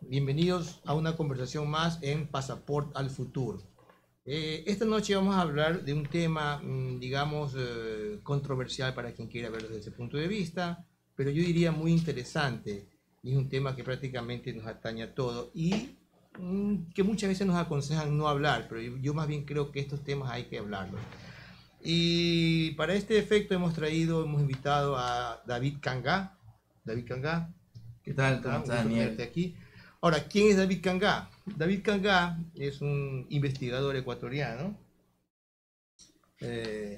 Bienvenidos a una conversación más en Pasaport al Futuro. Esta noche vamos a hablar de un tema, digamos, controversial para quien quiera verlo desde ese punto de vista, pero yo diría muy interesante, y es un tema que prácticamente nos atañe a todo y que muchas veces nos aconsejan no hablar, pero yo más bien creo que estos temas hay que hablarlos. Y para este efecto hemos invitado a David Cangá. David Cangá, ¿qué tal? ¿Cómo estás, Daniel? Aquí. Ahora, ¿quién es David Cangá? David Cangá es un investigador ecuatoriano,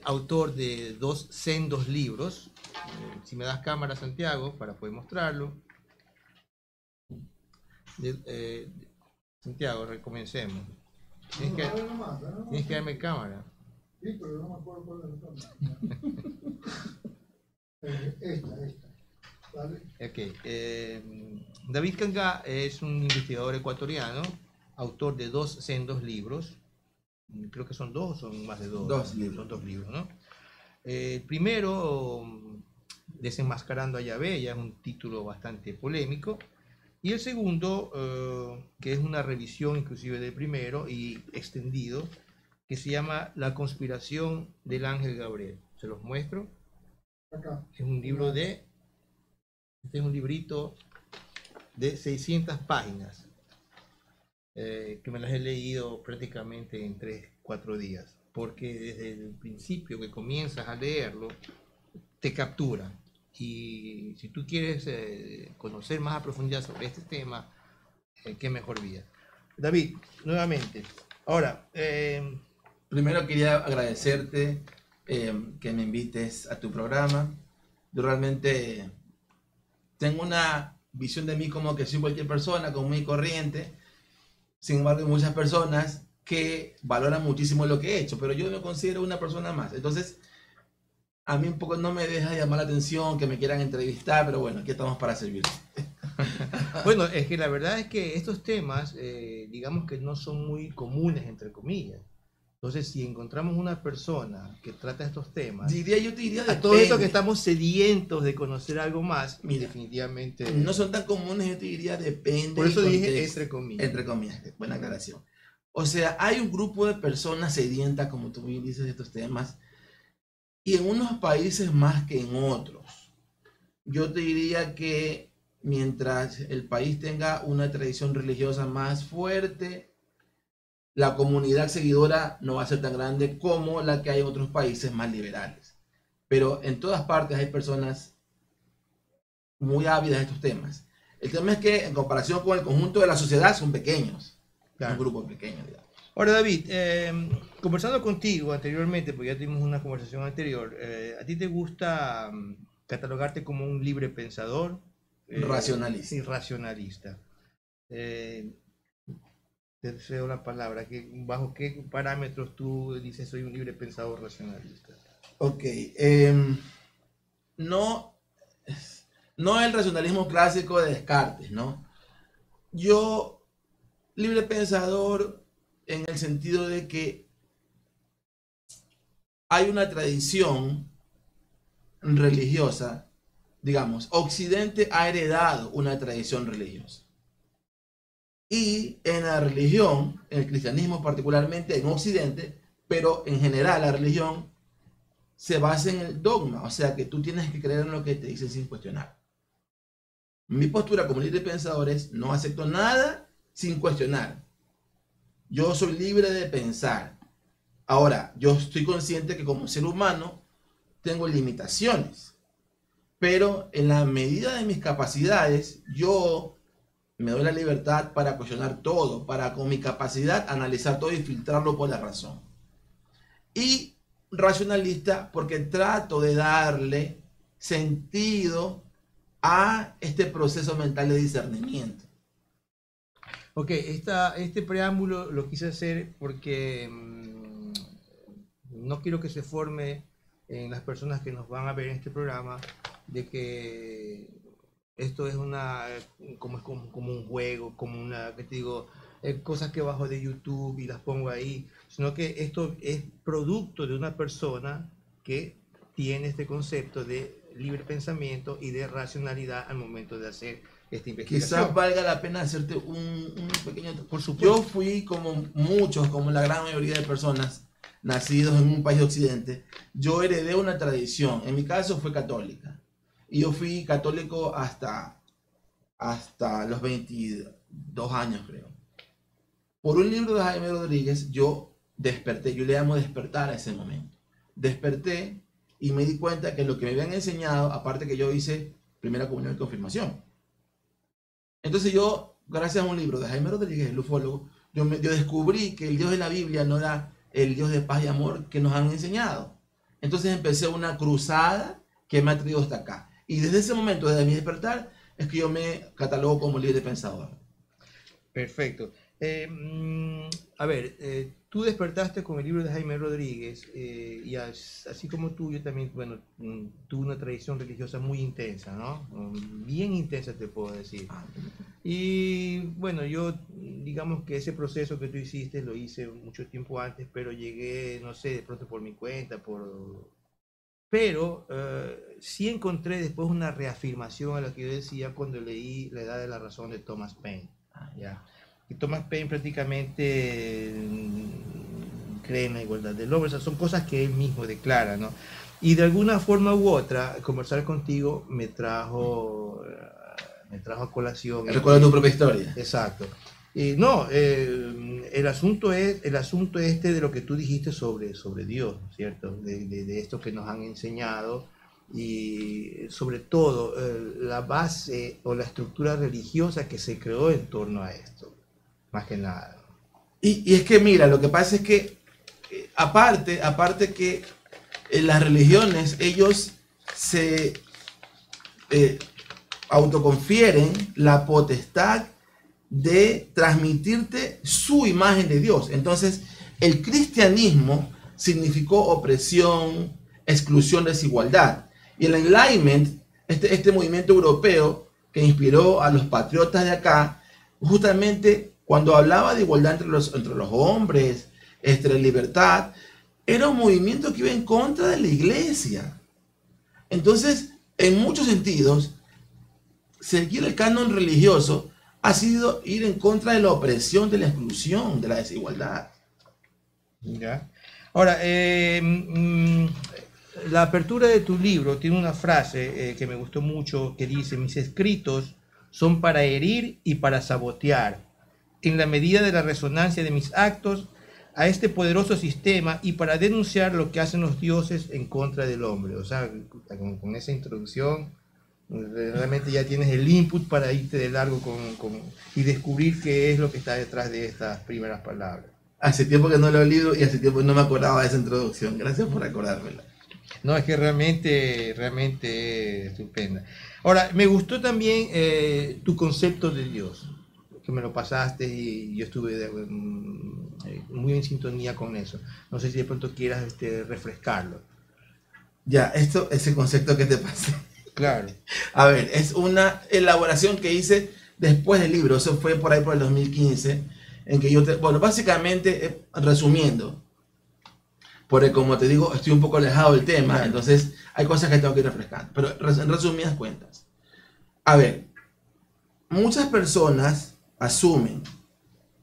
autor de dos sendos libros. Si me das cámara, Santiago, para poder mostrarlo. Santiago, recomencemos. Tienes que darme cámara. Sí, pero no me acuerdo cuál es la cámara. Esta. ¿Vale? Okay. David Cangá es un investigador ecuatoriano, autor de dos sendos libros. Creo que son dos o son más de dos. Son dos libros, ¿no? El primero, Desenmascarando a Yahvé, ya es un título bastante polémico. Y el segundo, que es una revisión inclusive del primero y extendido, que se llama La conspiración del ángel Gabriel. Se los muestro. Acá. Es un libro de... Este es un librito de 600 páginas que me las he leído prácticamente en 3-4 días, porque desde el principio que comienzas a leerlo te captura. Y si tú quieres conocer más a profundidad sobre este tema, qué mejor vía. David, nuevamente. Ahora, primero quería agradecerte que me invites a tu programa. Yo realmente... Tengo una visión de mí como que soy cualquier persona, como muy corriente. Sin embargo, hay muchas personas que valoran muchísimo lo que he hecho, pero yo me considero una persona más. Entonces, a mí un poco no me deja llamar la atención, que me quieran entrevistar, pero bueno, aquí estamos para servir. Bueno, es que la verdad es que estos temas, digamos que no son muy comunes, entre comillas. Entonces, si encontramos una persona que trata estos temas, yo te diría a todos estos que estamos sedientos de conocer algo más, mira, definitivamente... No son tan comunes, yo te diría, depende... Por eso dije entre comillas. Entre comillas, buena aclaración. O sea, hay un grupo de personas sedientas, como tú bien dices, de estos temas, y en unos países más que en otros. Yo te diría que mientras el país tenga una tradición religiosa más fuerte, la comunidad seguidora no va a ser tan grande como la que hay en otros países más liberales. Pero en todas partes hay personas muy ávidas de estos temas. El tema es que en comparación con el conjunto de la sociedad son pequeños. Claro. Un grupo pequeño, digamos. Ahora, David, conversando contigo anteriormente, porque ya tuvimos una conversación anterior, ¿a ti te gusta catalogarte como un libre pensador? Racionalista. Y racionalista. Te cedo la palabra. ¿Bajo qué parámetros tú dices soy un libre pensador racionalista? Ok. No el racionalismo clásico de Descartes, ¿no? Yo, libre pensador en el sentido de que hay una tradición religiosa, digamos, Occidente ha heredado una tradición religiosa. Y en la religión, en el cristianismo particularmente, en Occidente, pero en general la religión se basa en el dogma, o sea que tú tienes que creer en lo que te dicen sin cuestionar. Mi postura como libre pensador es, no acepto nada sin cuestionar. Yo soy libre de pensar. Ahora, yo estoy consciente que como ser humano tengo limitaciones, pero en la medida de mis capacidades, yo... me doy la libertad para cuestionar todo, para con mi capacidad analizar todo y filtrarlo por la razón. Y racionalista porque trato de darle sentido a este proceso mental de discernimiento. Ok, este preámbulo lo quise hacer porque no quiero que se forme en las personas que nos van a ver en este programa de que... Esto es como un juego, como una, que te digo, cosas que bajo de YouTube y las pongo ahí, sino que esto es producto de una persona que tiene este concepto de libre pensamiento y de racionalidad al momento de hacer esta investigación. Quizás valga la pena hacerte un pequeño... Por supuesto. Yo fui como muchos, como la gran mayoría de personas nacidos en un país de Occidente, yo heredé una tradición, en mi caso fue católica, y yo fui católico hasta los 22 años, creo. Por un libro de Jaime Rodríguez, yo desperté, yo le llamo despertar a ese momento. Desperté y me di cuenta que lo que me habían enseñado, aparte que yo hice primera comunión y confirmación. Entonces yo, gracias a un libro de Jaime Rodríguez, el ufólogo, yo descubrí que el Dios de la Biblia no era el Dios de paz y amor que nos han enseñado. Entonces empecé una cruzada que me ha traído hasta acá. Y desde ese momento, desde mi despertar, es que yo me catalogo como libre pensador. Perfecto. A ver, tú despertaste con el libro de Jaime Rodríguez, y así como tú, yo también, bueno, tuve una tradición religiosa muy intensa, ¿no? Bien intensa, te puedo decir. Y bueno, yo, digamos que ese proceso que tú hiciste lo hice mucho tiempo antes, pero llegué, no sé, de pronto por mi cuenta, pero sí encontré después una reafirmación a lo que yo decía cuando leí La edad de la razón de Thomas Paine. Ya. Y Thomas Paine prácticamente cree en la igualdad del hombre, o sea, son cosas que él mismo declara, ¿no? Y de alguna forma u otra, conversar contigo me trajo a colación. Recuerda tu propia historia. Exacto. Y no, el asunto este de lo que tú dijiste sobre Dios, ¿cierto? De esto que nos han enseñado, y sobre todo la base o la estructura religiosa que se creó en torno a esto. Más que nada. Y es que mira, lo que pasa es que aparte que en las religiones ellos se autoconfieren la potestad de transmitirte su imagen de Dios. Entonces el cristianismo significó opresión, exclusión, desigualdad. Y el Enlightenment, este movimiento europeo que inspiró a los patriotas de acá, justamente cuando hablaba de igualdad entre los hombres, libertad, era un movimiento que iba en contra de la iglesia. Entonces, en muchos sentidos, seguir el canon religioso ha sido ir en contra de la opresión, de la exclusión, de la desigualdad. Ya. Ahora, la apertura de tu libro tiene una frase que me gustó mucho, que dice: mis escritos son para herir y para sabotear, en la medida de la resonancia de mis actos, a este poderoso sistema, y para denunciar lo que hacen los dioses en contra del hombre. O sea, con esa introducción, realmente ya tienes el input para irte de largo y descubrir qué es lo que está detrás de estas primeras palabras. Hace tiempo que no lo he leído y hace tiempo que no me acordaba de esa introducción. Gracias por acordármela. No, es que realmente estupenda. Ahora, me gustó también tu concepto de Dios. Me lo pasaste y yo estuve muy en sintonía con eso. No sé si de pronto quieras refrescarlo. Ya, ese concepto que te pasé. Claro. A ver, es una elaboración que hice después del libro. Eso fue por ahí por el 2015, en que yo, bueno, básicamente, resumiendo, porque como te digo, estoy un poco alejado del tema, claro. Entonces hay cosas que tengo que ir refrescando. Pero en resumidas cuentas, a ver, muchas personas asumen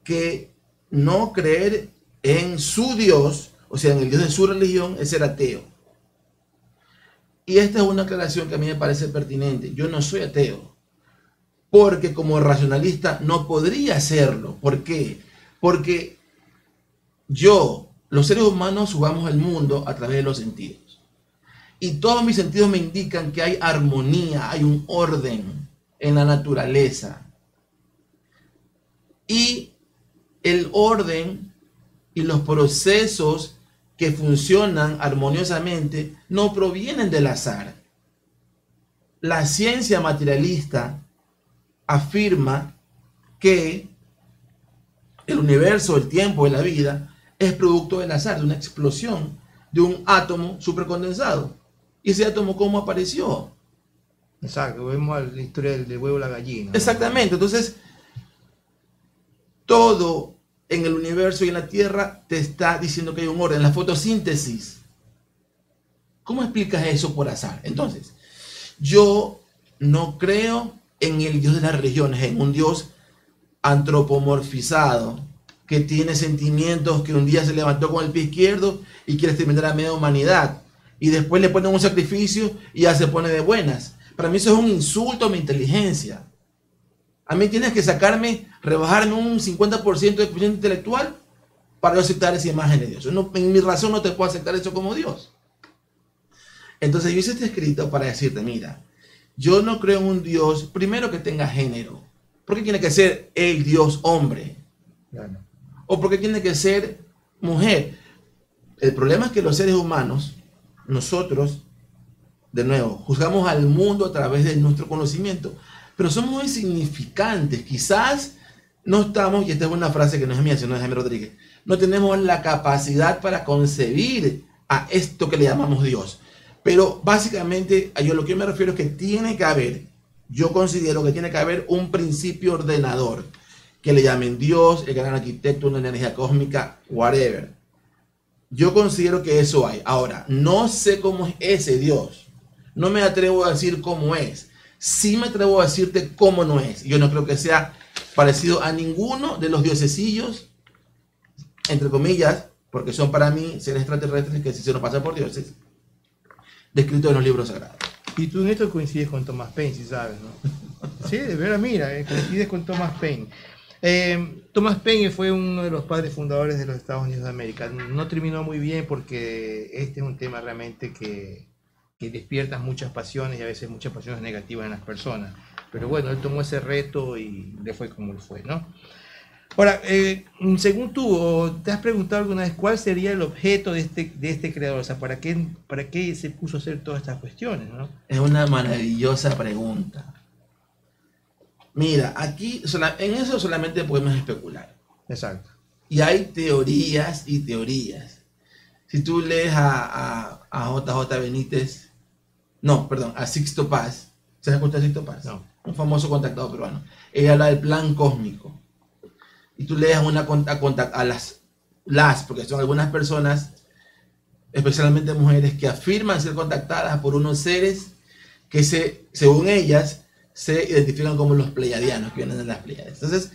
que no creer en su Dios, o sea, en el Dios de su religión, es ser ateo. Y esta es una aclaración que a mí me parece pertinente. Yo no soy ateo, porque como racionalista no podría serlo. ¿Por qué? Porque los seres humanos, jugamos el mundo a través de los sentidos. Y todos mis sentidos me indican que hay armonía, hay un orden en la naturaleza. Y el orden y los procesos que funcionan armoniosamente no provienen del azar. La ciencia materialista afirma que el universo, el tiempo y la vida es producto del azar, de una explosión de un átomo supercondensado. ¿Y ese átomo cómo apareció? Exacto, vemos la historia del huevo y la gallina. Exactamente, entonces... todo en el universo y en la Tierra te está diciendo que hay un orden, la fotosíntesis. ¿Cómo explicas eso por azar? Entonces, yo no creo en el Dios de las religiones, en un Dios antropomorfizado, que tiene sentimientos, que un día se levantó con el pie izquierdo y quiere exterminar a media humanidad, y después le ponen un sacrificio y ya se pone de buenas. Para mí eso es un insulto a mi inteligencia. A mí tienes que sacarme, rebajarme un 50% de coeficiente intelectual para yo aceptar esa imagen de Dios. No, en mi razón no te puedo aceptar eso como Dios. Entonces yo hice este escrito para decirte, mira, yo no creo en un Dios, primero, que tenga género. ¿Por qué tiene que ser el Dios hombre? Claro. ¿O por qué tiene que ser mujer? El problema es que los seres humanos, nosotros, de nuevo, juzgamos al mundo a través de nuestro conocimiento, pero somos insignificantes. Quizás no estamos, y esta es una frase que no es mía, sino de Jaime Rodríguez, no tenemos la capacidad para concebir a esto que le llamamos Dios. Pero básicamente a lo que yo me refiero es que tiene que haber, yo considero que tiene que haber un principio ordenador, que le llamen Dios, el gran arquitecto, una energía cósmica, whatever. Yo considero que eso hay. Ahora, no sé cómo es ese Dios. No me atrevo a decir cómo es. Sí me atrevo a decirte cómo no es. Yo no creo que sea parecido a ninguno de los diosecillos, entre comillas, porque son para mí seres extraterrestres que sí se nos pasan por dioses, descrito en los libros sagrados. Y tú en esto coincides con Thomas Paine, si sabes, ¿no? Sí, de verdad, mira, coincides con Thomas Paine. Thomas Paine fue uno de los padres fundadores de los Estados Unidos de América. No terminó muy bien porque este es un tema realmente que despierta muchas pasiones y a veces muchas pasiones negativas en las personas. Pero bueno, él tomó ese reto y le fue como le fue, ¿no? Ahora, según tú, ¿te has preguntado alguna vez cuál sería el objeto de este creador? O sea, ¿para qué se puso a hacer todas estas cuestiones, ¿no? Es una maravillosa pregunta. Mira, aquí, en eso solamente podemos especular. Exacto. Y hay teorías y teorías. Si tú lees a JJ Benítez, no, perdón, a Sixto Paz, ¿se has escuchado a Sixto Paz? No. Un famoso contactado peruano. Él habla del plan cósmico. Y tú lees a las, porque son algunas personas, especialmente mujeres, que afirman ser contactadas por unos seres que según ellas se identifican como los pleiadianos, que vienen de las Pleiades. Entonces,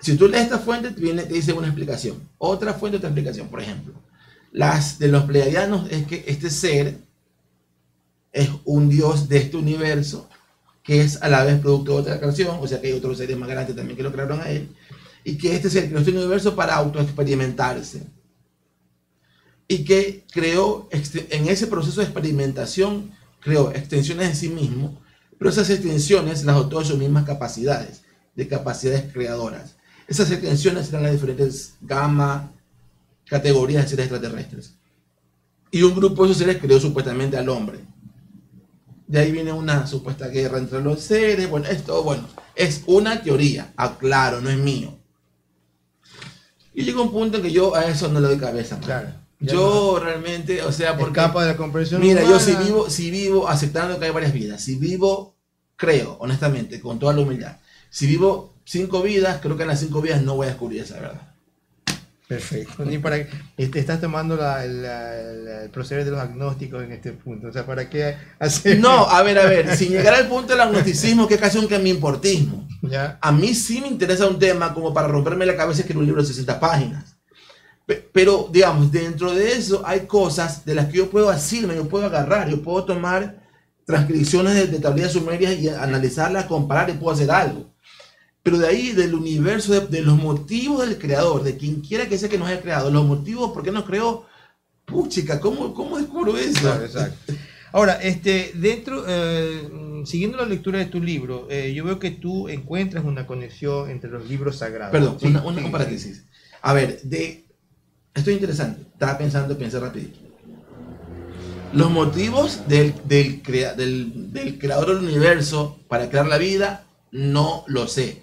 si tú lees esta fuente, te dice una explicación. Otra fuente, otra explicación. Por ejemplo, las de los pleiadianos es que este ser es un dios de este universo, que es a la vez producto de otra creación, o sea que hay otros seres más grandes también que lo crearon a él, y que este ser creó este universo para autoexperimentarse, y que creó, en ese proceso de experimentación, creó extensiones de sí mismo, pero esas extensiones las dotó de sus mismas capacidades, de capacidades creadoras. Esas extensiones eran las diferentes gamas, categorías de seres extraterrestres. Y un grupo de esos seres creó supuestamente al hombre. De ahí viene una supuesta guerra entre los seres. Bueno, esto, bueno, es una teoría, aclaro, no es mío. Y llega un punto en que yo a eso no le doy cabeza. Claro, yo no. Realmente, o sea, por capa de la comprensión. Mira, humana. Yo si vivo aceptando que hay varias vidas, si vivo, creo, honestamente, con toda la humildad, si vivo 5 vidas, creo que en las 5 vidas no voy a descubrir esa verdad. Perfecto. Ni para te estás tomando el proceder de los agnósticos en este punto. O sea, ¿para qué hacer? No, a ver, sin llegar al punto del agnosticismo, que es casi un camimportismo. ¿Ya? A mí sí me interesa un tema como para romperme la cabeza y escribir un libro de 60 páginas. Pero, digamos, dentro de eso hay cosas de las que yo puedo asirme, yo puedo agarrar, yo puedo tomar transcripciones de tablillas sumerias y analizarlas, comparar y puedo hacer algo. Pero de ahí, del universo, de los motivos del creador, de quien quiera que sea que nos haya creado, los motivos por qué nos creó, puchica, ¿cómo descubro eso? Claro, exacto. Ahora, dentro, siguiendo la lectura de tu libro, yo veo que tú encuentras una conexión entre los libros sagrados. Perdón, ¿sí? una paréntesis. A ver, esto es interesante, estaba pensé rapidito. Los motivos del creador del universo para crear la vida, no lo sé.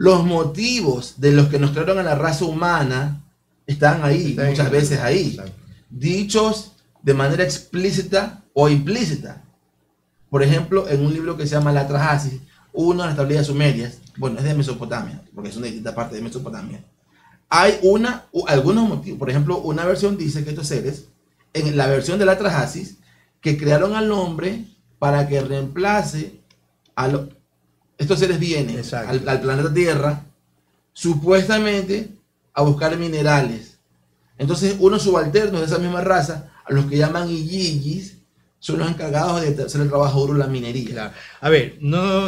Los motivos de los que nos crearon a la raza humana están ahí, muchas veces ahí, dichos de manera explícita o implícita. Por ejemplo, en un libro que se llama La Atrahasis, una de las tablillas sumerias, bueno, es de Mesopotamia, porque son de distintas partes de Mesopotamia, hay algunos motivos. Por ejemplo, una versión dice que estos seres, en la versión de La Atrahasis, que crearon al hombre para que reemplace a los estos seres vienen al planeta Tierra supuestamente a buscar minerales. Entonces unos subalternos de esa misma raza, a los que llaman Igigis, son los encargados de hacer el trabajo duro en la minería. Claro. A ver, no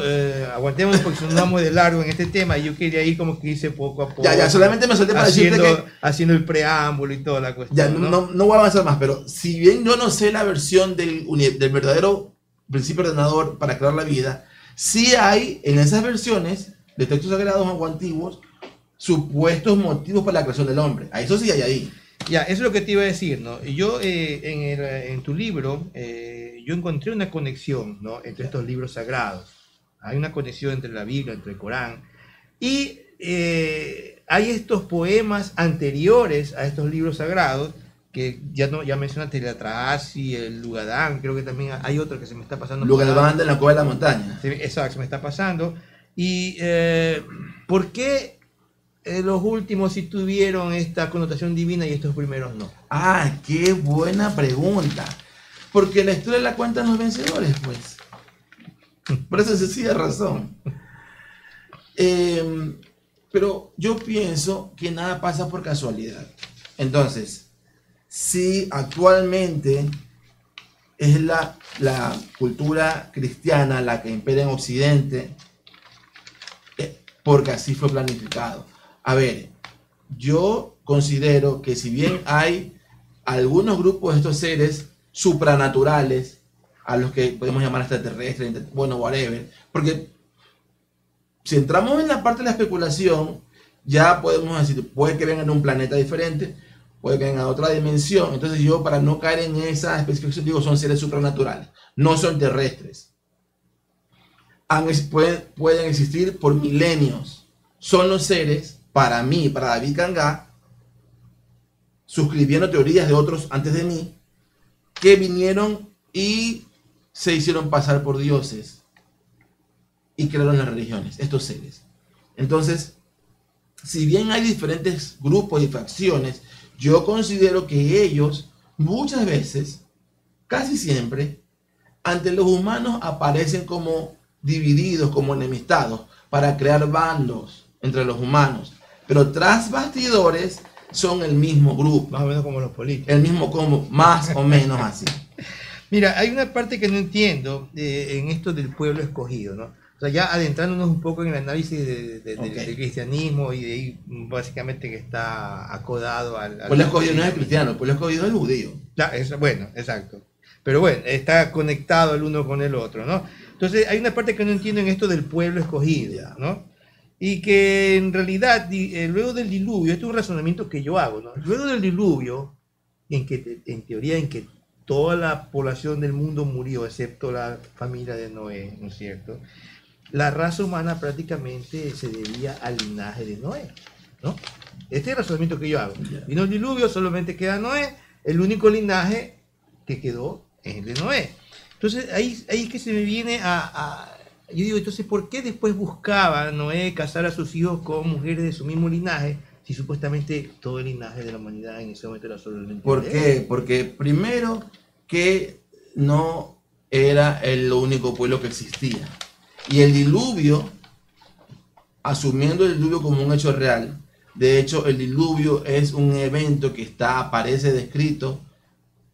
aguantemos porque nos vamos de largo en este tema. Yo quería ir como que hice poco a poco. Ya, solamente me solté para decirte que... haciendo el preámbulo y toda la cuestión. Ya, no voy a avanzar más, pero si bien yo no sé la versión del verdadero principio ordenador para crear la vida, sí hay en esas versiones de textos sagrados o antiguos supuestos motivos para la creación del hombre. A eso sí hay ahí. Ya, eso es lo que te iba a decir, ¿no? Yo en tu libro, yo encontré una conexión, ¿no? Entre estos libros sagrados. Hay una conexión entre la Biblia, entre el Corán. Y hay estos poemas anteriores a estos libros sagrados, que ya mencionaste el Atrahasis, el Lugadán, creo que también hay otro que se me está pasando. Lugadán de la cueva de la montaña. Sí, exacto, se me está pasando. Y ¿por qué los últimos sí tuvieron esta connotación divina y estos primeros no? Ah, qué buena pregunta. Porque la historia la cuentan los vencedores, pues. Por esa sencilla razón. Pero yo pienso que nada pasa por casualidad. Entonces, si actualmente es la cultura cristiana la que impera en Occidente, porque así fue planificado. A ver, yo considero que si bien hay algunos grupos de estos seres supranaturales, a los que podemos llamar extraterrestres, bueno, whatever, porque si entramos en la parte de la especulación, ya podemos decir, puede que vengan de un planeta diferente, puede que vengan a otra dimensión. Entonces yo, para no caer en esa especificación, digo, son seres supranaturales, no son terrestres. Pueden existir por milenios. Son los seres, para mí, para David Cangá, suscribiendo teorías de otros antes de mí, que vinieron y se hicieron pasar por dioses y crearon las religiones, estos seres. Entonces, si bien hay diferentes grupos y facciones, yo considero que ellos muchas veces, casi siempre, ante los humanos aparecen como divididos, como enemistados, para crear bandos entre los humanos. Pero tras bastidores son el mismo grupo. Más o menos como los políticos. El mismo combo, más o menos así. Mira, hay una parte que no entiendo en esto del pueblo escogido, ¿no? O sea, ya adentrándonos un poco en el análisis del cristianismo, y de ahí básicamente que está acodado al pueblo escogido no es cristiano, el pueblo escogido es judío. Claro, bueno, exacto. Pero bueno, está conectado el uno con el otro, ¿no? Entonces hay una parte que no entiendo en esto del pueblo escogido, ¿no? Y que en realidad, luego del diluvio, esto es un razonamiento que yo hago, ¿no? Luego del diluvio, en teoría en que toda la población del mundo murió, excepto la familia de Noé, ¿no es cierto? La raza humana prácticamente se debía al linaje de Noé, ¿no? Este es el razonamiento que yo hago. Vino el diluvio, solamente queda Noé, el único linaje que quedó es el de Noé. Entonces ahí es que se me viene yo digo, entonces, ¿por qué después buscaba Noé casar a sus hijos con mujeres de su mismo linaje, si supuestamente todo el linaje de la humanidad en ese momento era solo el linaje? ¿Por qué? Porque primero que no era el único pueblo que existía. Y el diluvio, asumiendo el diluvio como un hecho real, de hecho el diluvio es un evento que aparece descrito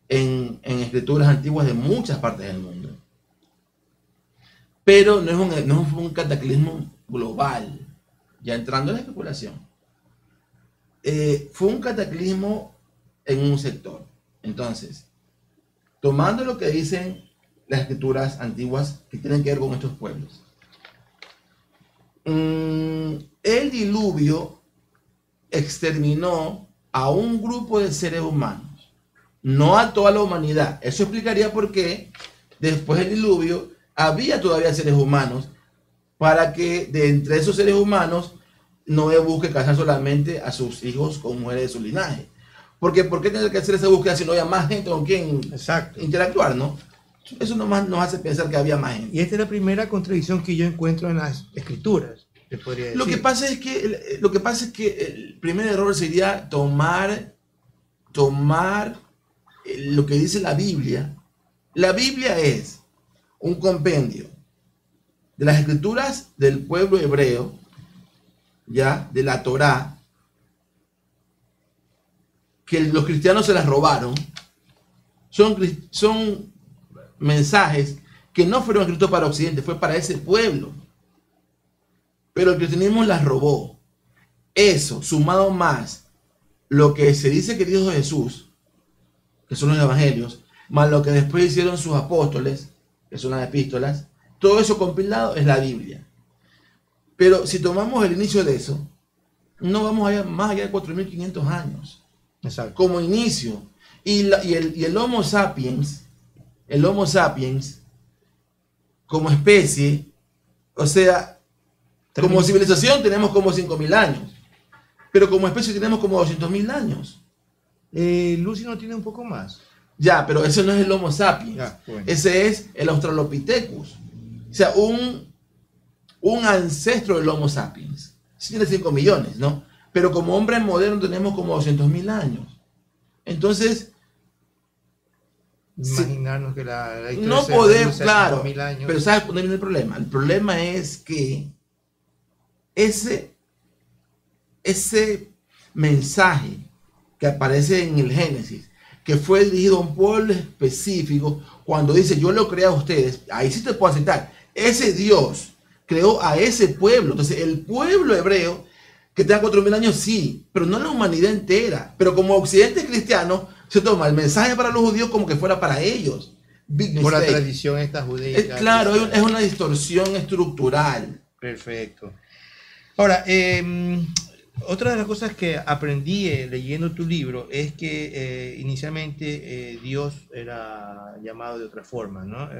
en escrituras antiguas de muchas partes del mundo. Pero no es un cataclismo global, ya entrando en la especulación. Fue un cataclismo en un sector. Entonces, tomando lo que dicen las escrituras antiguas que tienen que ver con estos pueblos, el diluvio exterminó a un grupo de seres humanos, no a toda la humanidad. Eso explicaría por qué después del diluvio había todavía seres humanos, para que de entre esos seres humanos Noé busque casar solamente a sus hijos con mujeres de su linaje. Porque ¿por qué tener que hacer esa búsqueda si no había más gente con quien interactuar, no? Eso nomás nos hace pensar que había más gente. Y esta es la primera contradicción que yo encuentro en las escrituras, te podría decir. Lo que pasa es que el primer error sería tomar lo que dice la Biblia. La Biblia es un compendio de las escrituras del pueblo hebreo, ya, de la Torá, que los cristianos se las robaron, son mensajes que no fueron escritos para Occidente, fue para ese pueblo. Pero el cristianismo las robó. Eso, sumado más lo que se dice que dijo Jesús, que son los evangelios, más lo que después hicieron sus apóstoles, que son las epístolas, todo eso compilado es la Biblia. Pero si tomamos el inicio de eso, no vamos allá, más allá de 4.500 años. Exacto. Como inicio. Y el Homo sapiens, como especie, o sea, como civilización tenemos como 5.000 años, pero como especie tenemos como 200.000 años. Lucy no tiene un poco más. Ya, pero ese no es el Homo sapiens, ya, bueno. Ese es el Australopithecus. O sea, un ancestro del Homo sapiens. Sí tiene 5 millones, ¿no? Pero como hombre moderno tenemos como 200.000 años. Entonces, imaginarnos que la historia no poder, claro, años. Pero ¿sabes cuál es el problema? El problema es que ese mensaje que aparece en el Génesis, que fue dirigido a un pueblo específico, cuando dice yo lo creé a ustedes, ahí sí te puedo aceptar, ese Dios creó a ese pueblo. Entonces el pueblo hebreo que tenga 4.000 años, sí, pero no la humanidad entera. Pero como occidente cristiano se toma el mensaje para los judíos como que fuera para ellos. Por la tradición esta judía. Claro, es una distorsión estructural. Perfecto. Ahora, otra de las cosas que aprendí leyendo tu libro es que inicialmente Dios era llamado de otra forma, ¿no?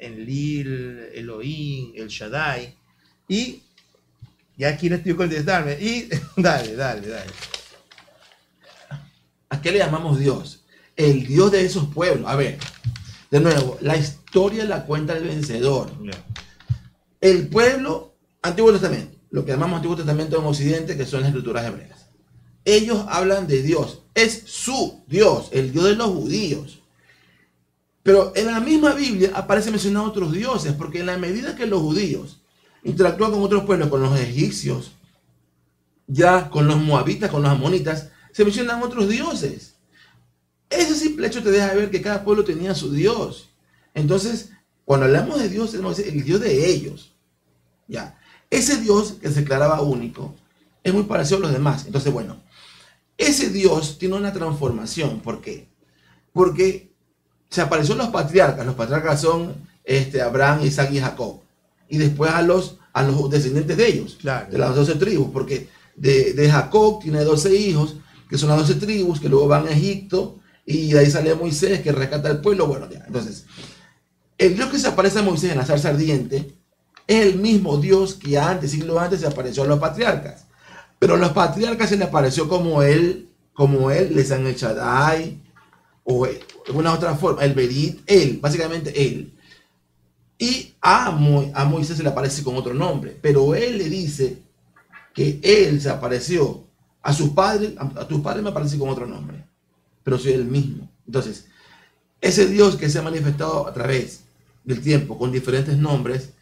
Enlil, Elohim, El Shaddai, y ya aquí le estoy contestando, y dale. ¿A qué le llamamos Dios? El Dios de esos pueblos. A ver, de nuevo, la historia la cuenta el vencedor. El pueblo, Antiguo Testamento, lo que llamamos Antiguo Testamento en Occidente, que son las escrituras hebreas. Ellos hablan de Dios, es su Dios, el Dios de los judíos. Pero en la misma Biblia aparece mencionado otros dioses, porque en la medida que los judíos interactúan con otros pueblos, con los egipcios, ya con los moabitas, con los amonitas, se mencionan otros dioses. Ese simple hecho te deja ver que cada pueblo tenía su Dios. Entonces, cuando hablamos de Dios, tenemos que decir el Dios de ellos, ya. Ese Dios que se declaraba único es muy parecido a los demás. Entonces, bueno, ese Dios tiene una transformación. ¿Por qué? Porque se apareció a los patriarcas. Los patriarcas son Abraham, Isaac y Jacob. Y después a los descendientes de ellos, claro, de las 12 tribus. Porque de Jacob tiene 12 hijos, que son las 12 tribus, que luego van a Egipto. Y de ahí sale Moisés, que rescata al pueblo. Bueno, ya, entonces, el Dios que se aparece a Moisés en la zarza ardiente es el mismo Dios que antes, siglos antes, se apareció a los patriarcas. Pero a los patriarcas se le apareció como él, les han hecho Shaddai, o de alguna otra forma, el Berit, él, básicamente él. Y a Moisés se le aparece con otro nombre, pero él le dice que él se apareció a sus padres, a tus padres me aparece con otro nombre, pero soy el mismo. Entonces, ese Dios que se ha manifestado a través del tiempo con diferentes nombres,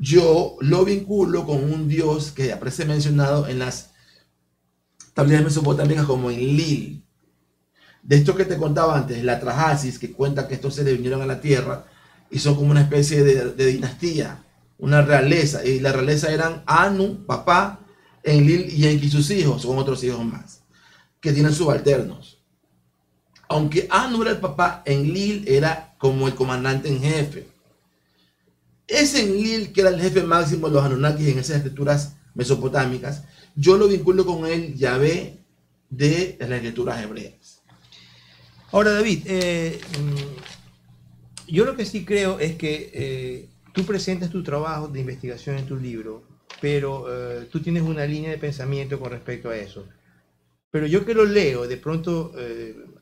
yo lo vinculo con un Dios que aparece mencionado en las tablillas mesopotámicas como Enlil. De esto que te contaba antes, la Atrahasis, que cuenta que estos seres vinieron a la tierra y son como una especie de dinastía, una realeza. Y la realeza eran Anu, papá, Enlil y Enki, sus hijos, son otros hijos más, que tienen subalternos. Aunque Anu era el papá, Enlil era como el comandante en jefe. Ese Enlil, que era el jefe máximo de los Anunnaki en esas escrituras mesopotámicas, yo lo vinculo con el Yahvé de las escrituras hebreas. Ahora, David, yo lo que sí creo es que tú presentas tu trabajo de investigación en tu libro, pero tú tienes una línea de pensamiento con respecto a eso. Pero yo que lo leo, de pronto,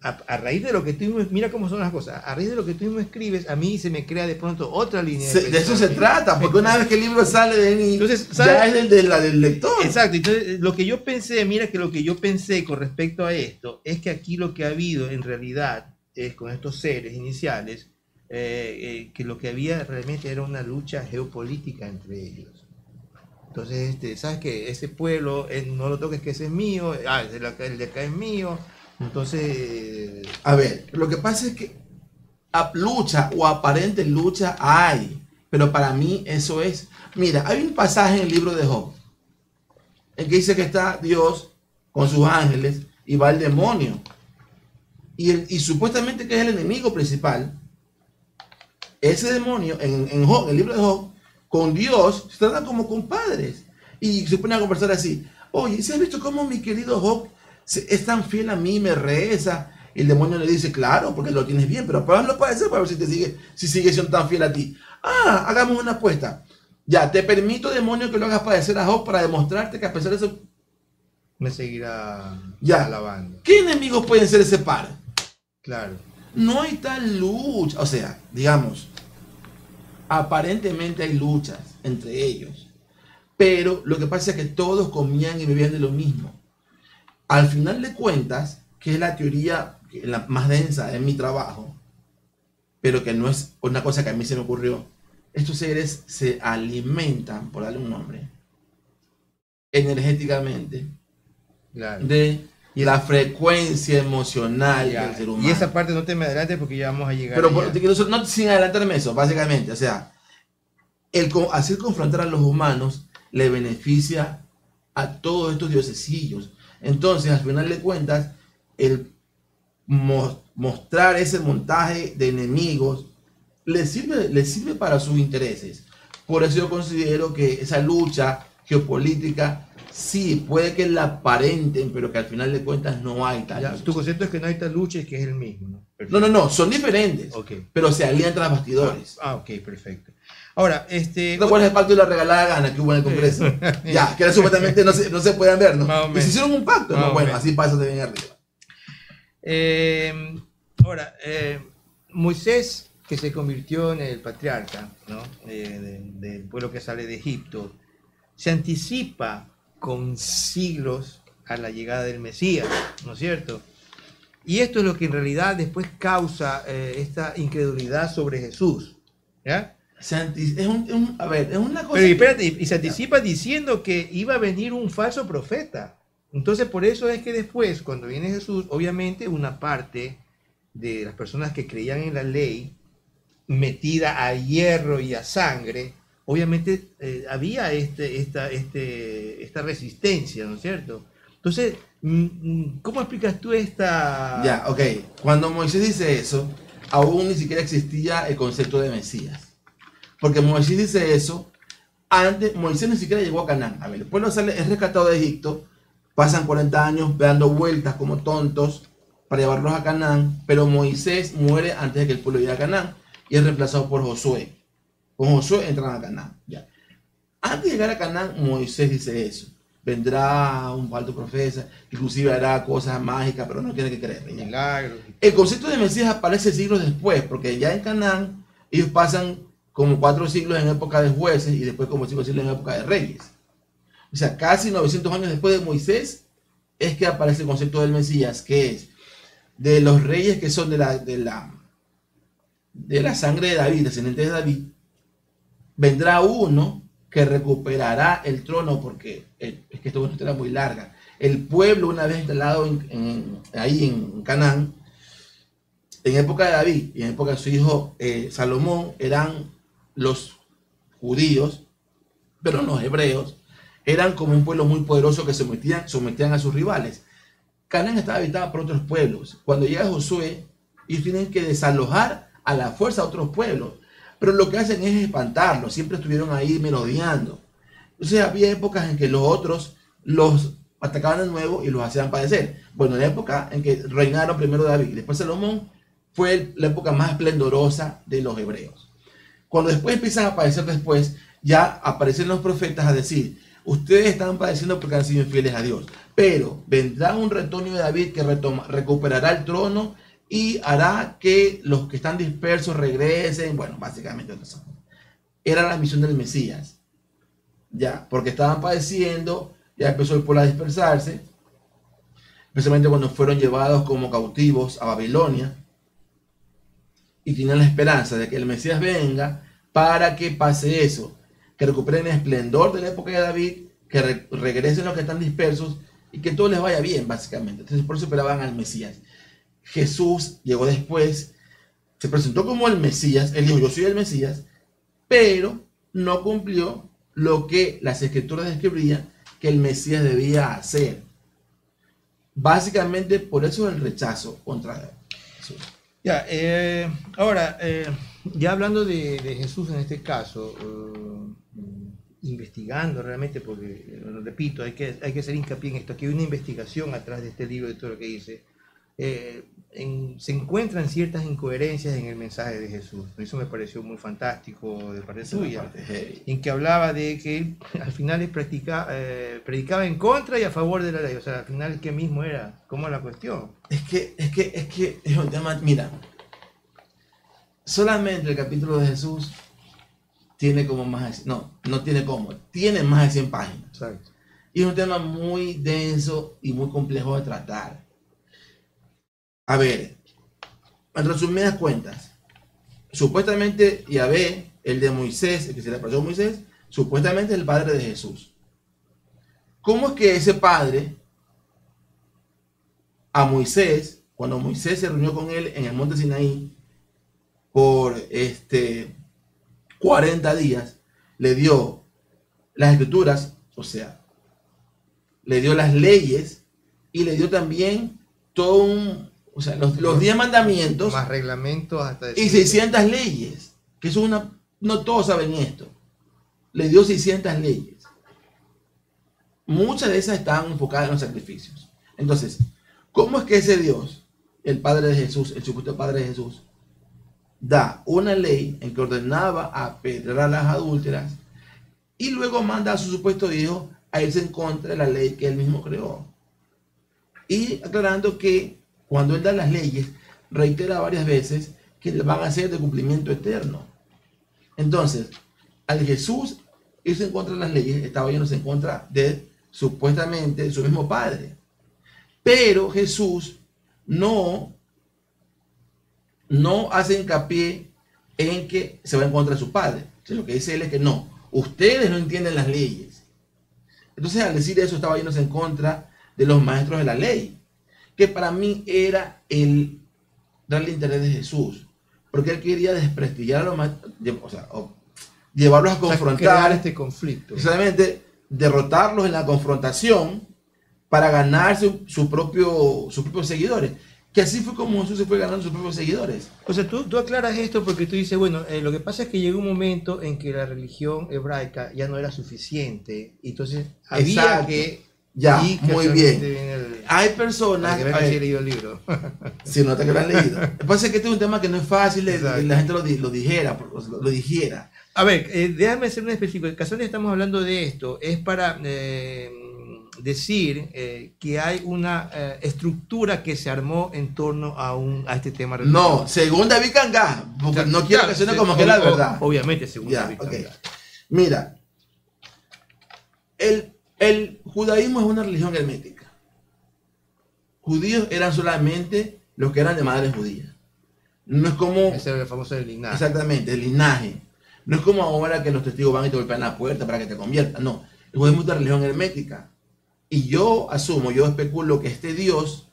a raíz de lo que tú mismo, mira cómo son las cosas, a raíz de lo que tú mismo escribes, a mí se me crea de pronto otra línea. De eso se trata, porque una vez que el libro sale de mí, entonces, ya es del lector. Exacto, entonces lo que yo pensé, mira que lo que yo pensé con respecto a esto, es que aquí lo que ha habido en realidad es con estos seres iniciales, que lo que había realmente era una lucha geopolítica entre ellos. Entonces, sabes que ese pueblo, no lo toques, que ese es mío, el de acá es mío. Entonces, a ver, lo que pasa es que lucha o aparente lucha hay, pero para mí eso es. Mira, hay un pasaje en el libro de Job, en que dice que está Dios con sus ángeles y va el demonio. Y supuestamente que es el enemigo principal. Ese demonio, en el libro de Job, con Dios, se tratan como compadres. Y se ponen a conversar así. Oye, ¿se ha visto cómo mi querido Job es tan fiel a mí, me reza? Y el demonio le dice, claro, porque lo tienes bien, pero pruébalo para eso, para ver si te sigue, si sigue siendo tan fiel a ti. Ah, hagamos una apuesta. Ya, te permito, demonio, que lo hagas padecer a Job para demostrarte que a pesar de eso me seguirá alabando. ¿Qué enemigos pueden ser ese par? Claro. No hay tal lucha. O sea, digamos, aparentemente hay luchas entre ellos. Pero lo que pasa es que todos comían y bebían de lo mismo. Al final de cuentas, que es la teoría la más densa en mi trabajo, pero que no es una cosa que a mí se me ocurrió. Estos seres se alimentan, por darle un nombre, energéticamente, claro, de la frecuencia emocional del ser humano. Y esa parte no te me adelantes porque ya vamos a llegar. Pero no, sin adelantarme eso, básicamente. O sea, hacer confrontar a los humanos le beneficia a todos estos diosesillos. Entonces, al final de cuentas, el mostrar ese montaje de enemigos les sirve para sus intereses. Por eso yo considero que esa lucha geopolítica sí, puede que la aparenten, pero que al final de cuentas no hay tal lucha. Tu concepto es que no hay tal lucha y que es el mismo, ¿no? Perfecto. No, son diferentes, okay, pero se alían tras bastidores. Ok, perfecto. Ahora, ¿te acuerdas del pacto de la regalada gana que hubo en el Congreso? Ya, que era supuestamente no se pueden ver, ¿no? Y se hicieron un pacto, ¿no? Bueno, así pasa de bien arriba. Ahora, Moisés, que se convirtió en el patriarca, ¿no? Del pueblo que sale de Egipto, se anticipa con siglos a la llegada del Mesías, ¿no es cierto? Y esto es lo que en realidad después causa esta incredulidad sobre Jesús, ¿ya? Es una cosa... Pero espérate, y se anticipa diciendo que iba a venir un falso profeta. Entonces, por eso es que después, cuando viene Jesús, obviamente una parte de las personas que creían en la ley, metida a hierro y a sangre, obviamente había esta resistencia, ¿no es cierto? Entonces, ¿cómo explicas tú esta...? Ya, ok. Cuando Moisés dice eso, aún ni siquiera existía el concepto de Mesías. Porque Moisés dice eso, antes Moisés ni siquiera llegó a Canaán. A ver, el pueblo sale, es rescatado de Egipto, pasan 40 años dando vueltas como tontos para llevarlos a Canaán, pero Moisés muere antes de que el pueblo llegue a Canaán y es reemplazado por Josué. Con Josué entran a Canaán. Ya. Antes de llegar a Canaán, Moisés dice eso. Vendrá un falso profeta, inclusive hará cosas mágicas, pero no tiene que creer. Milagros. El concepto de Mesías aparece siglos después, porque ya en Canaán ellos pasan como 4 siglos en época de jueces y después como 5 siglos en época de reyes. O sea, casi 900 años después de Moisés es que aparece el concepto del Mesías, que es de los reyes que son de la sangre de David, descendientes de David. Vendrá uno que recuperará el trono, porque es que esto es una historia muy larga. El pueblo, una vez instalado ahí en Canaán, en época de David y en época de su hijo Salomón, eran los judíos, pero los hebreos, eran como un pueblo muy poderoso que sometían a sus rivales. Canaán estaba habitada por otros pueblos. Cuando llega Josué, ellos tienen que desalojar a la fuerza a otros pueblos. Pero lo que hacen es espantarlos, siempre estuvieron ahí merodeando. Entonces había épocas en que los otros los atacaban de nuevo y los hacían padecer. Bueno, la época en que reinaron primero David y después Salomón fue la época más esplendorosa de los hebreos. Cuando después empiezan a padecer después, ya aparecen los profetas a decir, ustedes están padeciendo porque han sido infieles a Dios, pero vendrá un retoño de David que recuperará el trono y hará que los que están dispersos regresen. Bueno, básicamente eso era la misión del Mesías. Ya, porque estaban padeciendo, ya empezó el pueblo a dispersarse, especialmente cuando fueron llevados como cautivos a Babilonia. y tienen la esperanza de que el Mesías venga para que pase eso, que recuperen el esplendor de la época de David, que regresen los que están dispersos y que todo les vaya bien, básicamente. Entonces, por eso esperaban al Mesías. Jesús llegó después, se presentó como el Mesías, él dijo, yo soy el Mesías, pero no cumplió lo que las escrituras describían que el Mesías debía hacer. Básicamente, por eso el rechazo contra Jesús. Ya, ahora, ya hablando de Jesús en este caso, investigando realmente, porque, repito, hay que hacer hincapié en esto, aquí hay una investigación atrás de este libro, de todo lo que dice, se encuentran ciertas incoherencias en el mensaje de Jesús. Eso me pareció muy fantástico de parte suya, en que hablaba de que él, al final predicaba en contra y a favor de la ley. O sea, al final, ¿qué mismo era? ¿Cómo era la cuestión? Es que es un tema, mira, solamente el capítulo de Jesús tiene como más de, tiene más de 100 páginas. Exacto. Y es un tema muy denso y muy complejo de tratar. A ver, en resumidas cuentas, supuestamente Yahvé, el de Moisés, el que se le apareció a Moisés, supuestamente es el padre de Jesús. ¿Cómo es que ese padre a Moisés, cuando Moisés se reunió con él en el monte Sinaí por 40 días, le dio las escrituras, o sea, le dio las leyes y le dio también todo los 10 mandamientos, más reglamentos hasta y 600 leyes, que es una, no todos saben esto, le dio 600 leyes. Muchas de esas estaban enfocadas en los sacrificios. Entonces, ¿cómo es que ese Dios, el Padre de Jesús, el supuesto Padre de Jesús, da una ley en que ordenaba apedrear a las adúlteras y luego manda a su supuesto hijo a irse en contra de la ley que él mismo creó? Y aclarando que cuando él da las leyes, reitera varias veces que van a ser de cumplimiento eterno. Entonces, al Jesús irse en contra de las leyes, estaba yéndose en contra de, supuestamente, su mismo padre. Pero Jesús no hace hincapié en que se va en contra de su padre. Lo que dice él es que no, ustedes no entienden las leyes. Entonces, al decir eso, estaba yéndose en contra de los maestros de la ley, que para mí era el darle interés de Jesús, porque él quería desprestigiar a los maestros, llevarlos a confrontar, crear este conflicto, precisamente derrotarlos en la confrontación para ganar sus propios seguidores. Que así fue como Jesús se fue ganando sus propios seguidores. O sea, tú aclaras esto porque tú dices, bueno, lo que pasa es que llegó un momento en que la religión hebraica ya no era suficiente, entonces había ya, muy bien. Hay personas que no han leído el libro. Si no, te lo han leído. Pasa que este es un tema que no es fácil que la gente lo dijera. A ver, déjame hacer una especificación. Estamos hablando de esto. Es para decir que hay una estructura que se armó en torno a este tema religioso. No, según David Cangá. O sea, no quiero que suene como que la verdad. Obviamente, según David Cangá. Mira, el judaísmo es una religión hermética. Judíos eran solamente los que eran de madre judía. No es como... Ese era el famoso del linaje. Exactamente, el linaje. No es como ahora que los testigos van y te golpean la puerta para que te conviertan. No, el judaísmo es una religión hermética. Y yo asumo, yo especulo que este Dios,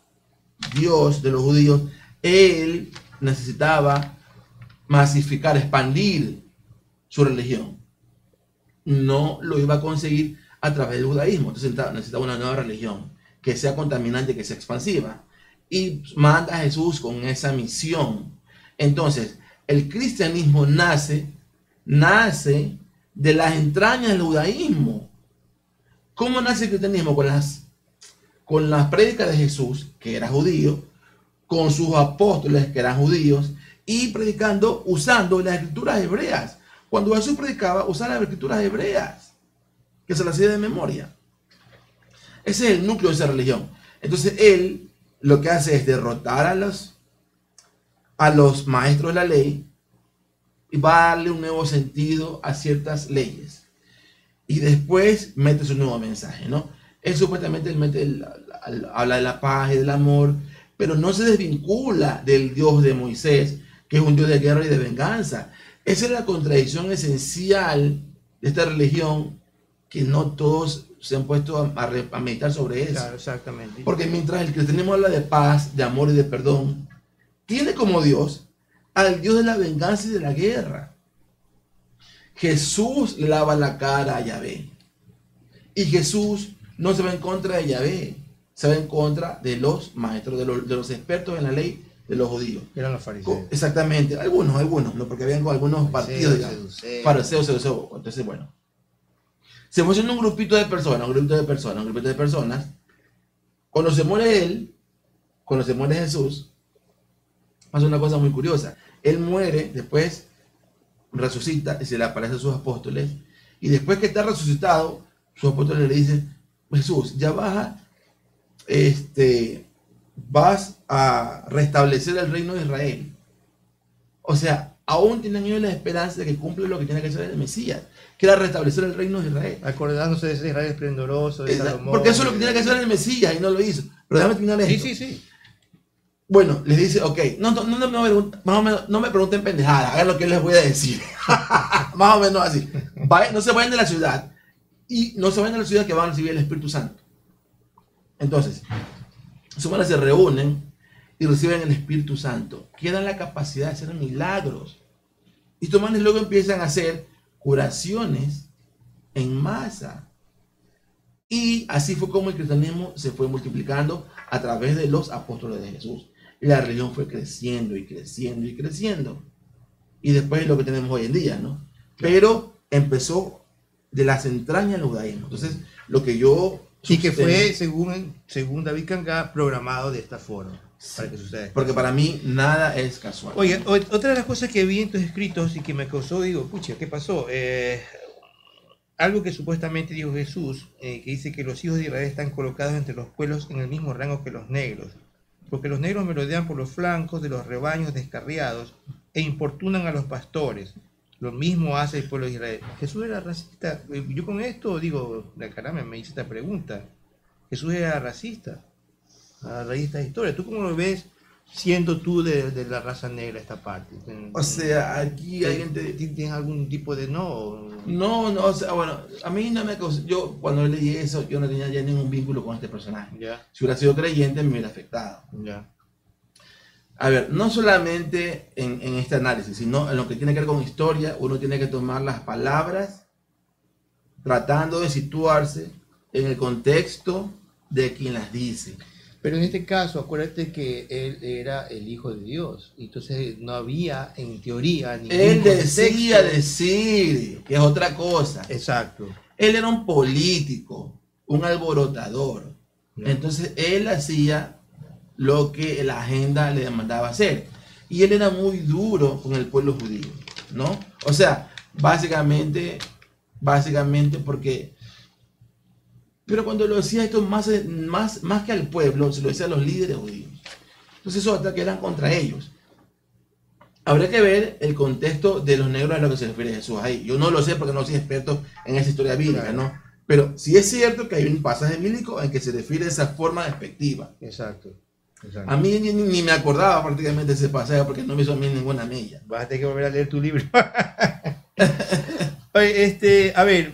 Dios de los judíos, él necesitaba masificar, expandir su religión. No lo iba a conseguir a través del judaísmo. Entonces necesitaba una nueva religión que sea contaminante, que sea expansiva, y manda a Jesús con esa misión. Entonces el cristianismo nace de las entrañas del judaísmo. ¿Cómo nace el cristianismo? Con las prédicas de Jesús, que era judío, con sus apóstoles, que eran judíos, y predicando usando las escrituras hebreas. Cuando Jesús predicaba, usaba las escrituras hebreas, que se la hacía de memoria. Ese es el núcleo de esa religión. Entonces él lo que hace es derrotar a los maestros de la ley y va a darle un nuevo sentido a ciertas leyes. Y después mete su nuevo mensaje, ¿no? Él supuestamente habla de la paz y del amor, pero no se desvincula del Dios de Moisés, que es un Dios de guerra y de venganza. Esa es la contradicción esencial de esta religión, que no todos se han puesto a meditar sobre eso. Claro, exactamente. Porque mientras el cristianismo habla de paz, de amor y de perdón, tiene como Dios al Dios de la venganza y de la guerra. Jesús le lava la cara a Yahvé. Y Jesús no se va en contra de Yahvé, se va en contra de los maestros, de los expertos en la ley, de los judíos. Eran los fariseos. Exactamente, algunos, ¿no? Porque habían algunos fariseos, partidos, fariseos, seduceos. Entonces, bueno, se fue siendo un grupito de personas. Cuando se muere él, cuando se muere Jesús, pasa una cosa muy curiosa. Él muere, después resucita y se le aparece a sus apóstoles. Y después que está resucitado, sus apóstoles le dicen: Jesús, ya baja, vas a restablecer el reino de Israel. O sea, aún tienen ellos la esperanza de que cumple lo que tiene que hacer el Mesías, que era restablecer el reino de Israel. Acordándose de ese Israel esplendoroso, de Salomón. Porque eso es lo que tiene que hacer el Mesías y no lo hizo. Pero déjame terminar esto. Sí. Bueno, les dice, ok, no me pregunten pendejadas, hagan lo que les voy a decir. Más o menos así. No se vayan de la ciudad. Y no se vayan de la ciudad, que van a recibir el Espíritu Santo. Entonces, sus manos se reúnen y reciben el Espíritu Santo. Quedan la capacidad de hacer milagros. Y estos manes luego empiezan a hacer curaciones en masa. Y así fue como el cristianismo se fue multiplicando a través de los apóstoles de Jesús. La religión fue creciendo y creciendo y creciendo. Y después es lo que tenemos hoy en día, ¿no? Pero empezó de las entrañas del judaísmo. Entonces, lo que yo... Y que fue, según David Cangá, programado de esta forma. Sí, para que suceda. Porque para mí nada es casual. Oye, otra de las cosas que vi en tus escritos y que me causó, digo, pucha, ¿qué pasó? Algo que supuestamente dijo Jesús, que dice que los hijos de Israel están colocados entre los pueblos en el mismo rango que los negros, porque los negros merodean por los flancos de los rebaños descarriados e importunan a los pastores. Lo mismo hace el pueblo de Israel. Jesús era racista. Yo con esto digo, la caramba, me hice esta pregunta. Jesús era racista a raíz de esta historia. ¿Tú cómo lo ves siendo tú de la raza negra esta parte? O sea, aquí hay gente... ¿Tienes algún tipo de no? No, o sea, bueno, a mí no me... Yo cuando leí eso, yo no tenía ya ningún vínculo con este personaje. Yeah. Si hubiera sido creyente, me hubiera afectado. Yeah. A ver, no solamente en este análisis, sino en lo que tiene que ver con historia, uno tiene que tomar las palabras tratando de situarse en el contexto de quien las dice. Pero en este caso, acuérdate que él era el hijo de Dios, entonces no había, en teoría, ningún contexto. Él decía decir, que es otra cosa. Exacto. Él era un político, un alborotador, entonces él hacía lo que la agenda le demandaba hacer. Y él era muy duro con el pueblo judío, ¿no? O sea, básicamente porque... Pero cuando lo decía esto, más que al pueblo, se lo decía a los líderes judíos. Entonces esos ataques eran contra ellos. Habría que ver el contexto de los negros a lo que se refiere Jesús ahí. Yo no lo sé porque no soy experto en esa historia bíblica, ¿no? Pero sí es cierto que hay un pasaje bíblico en que se refiere de esa forma despectiva. Exacto. A mí ni me acordaba prácticamente ese pasaje porque no me hizo a mí ninguna mella. Vas a tener que volver a leer tu libro. Oye, a ver,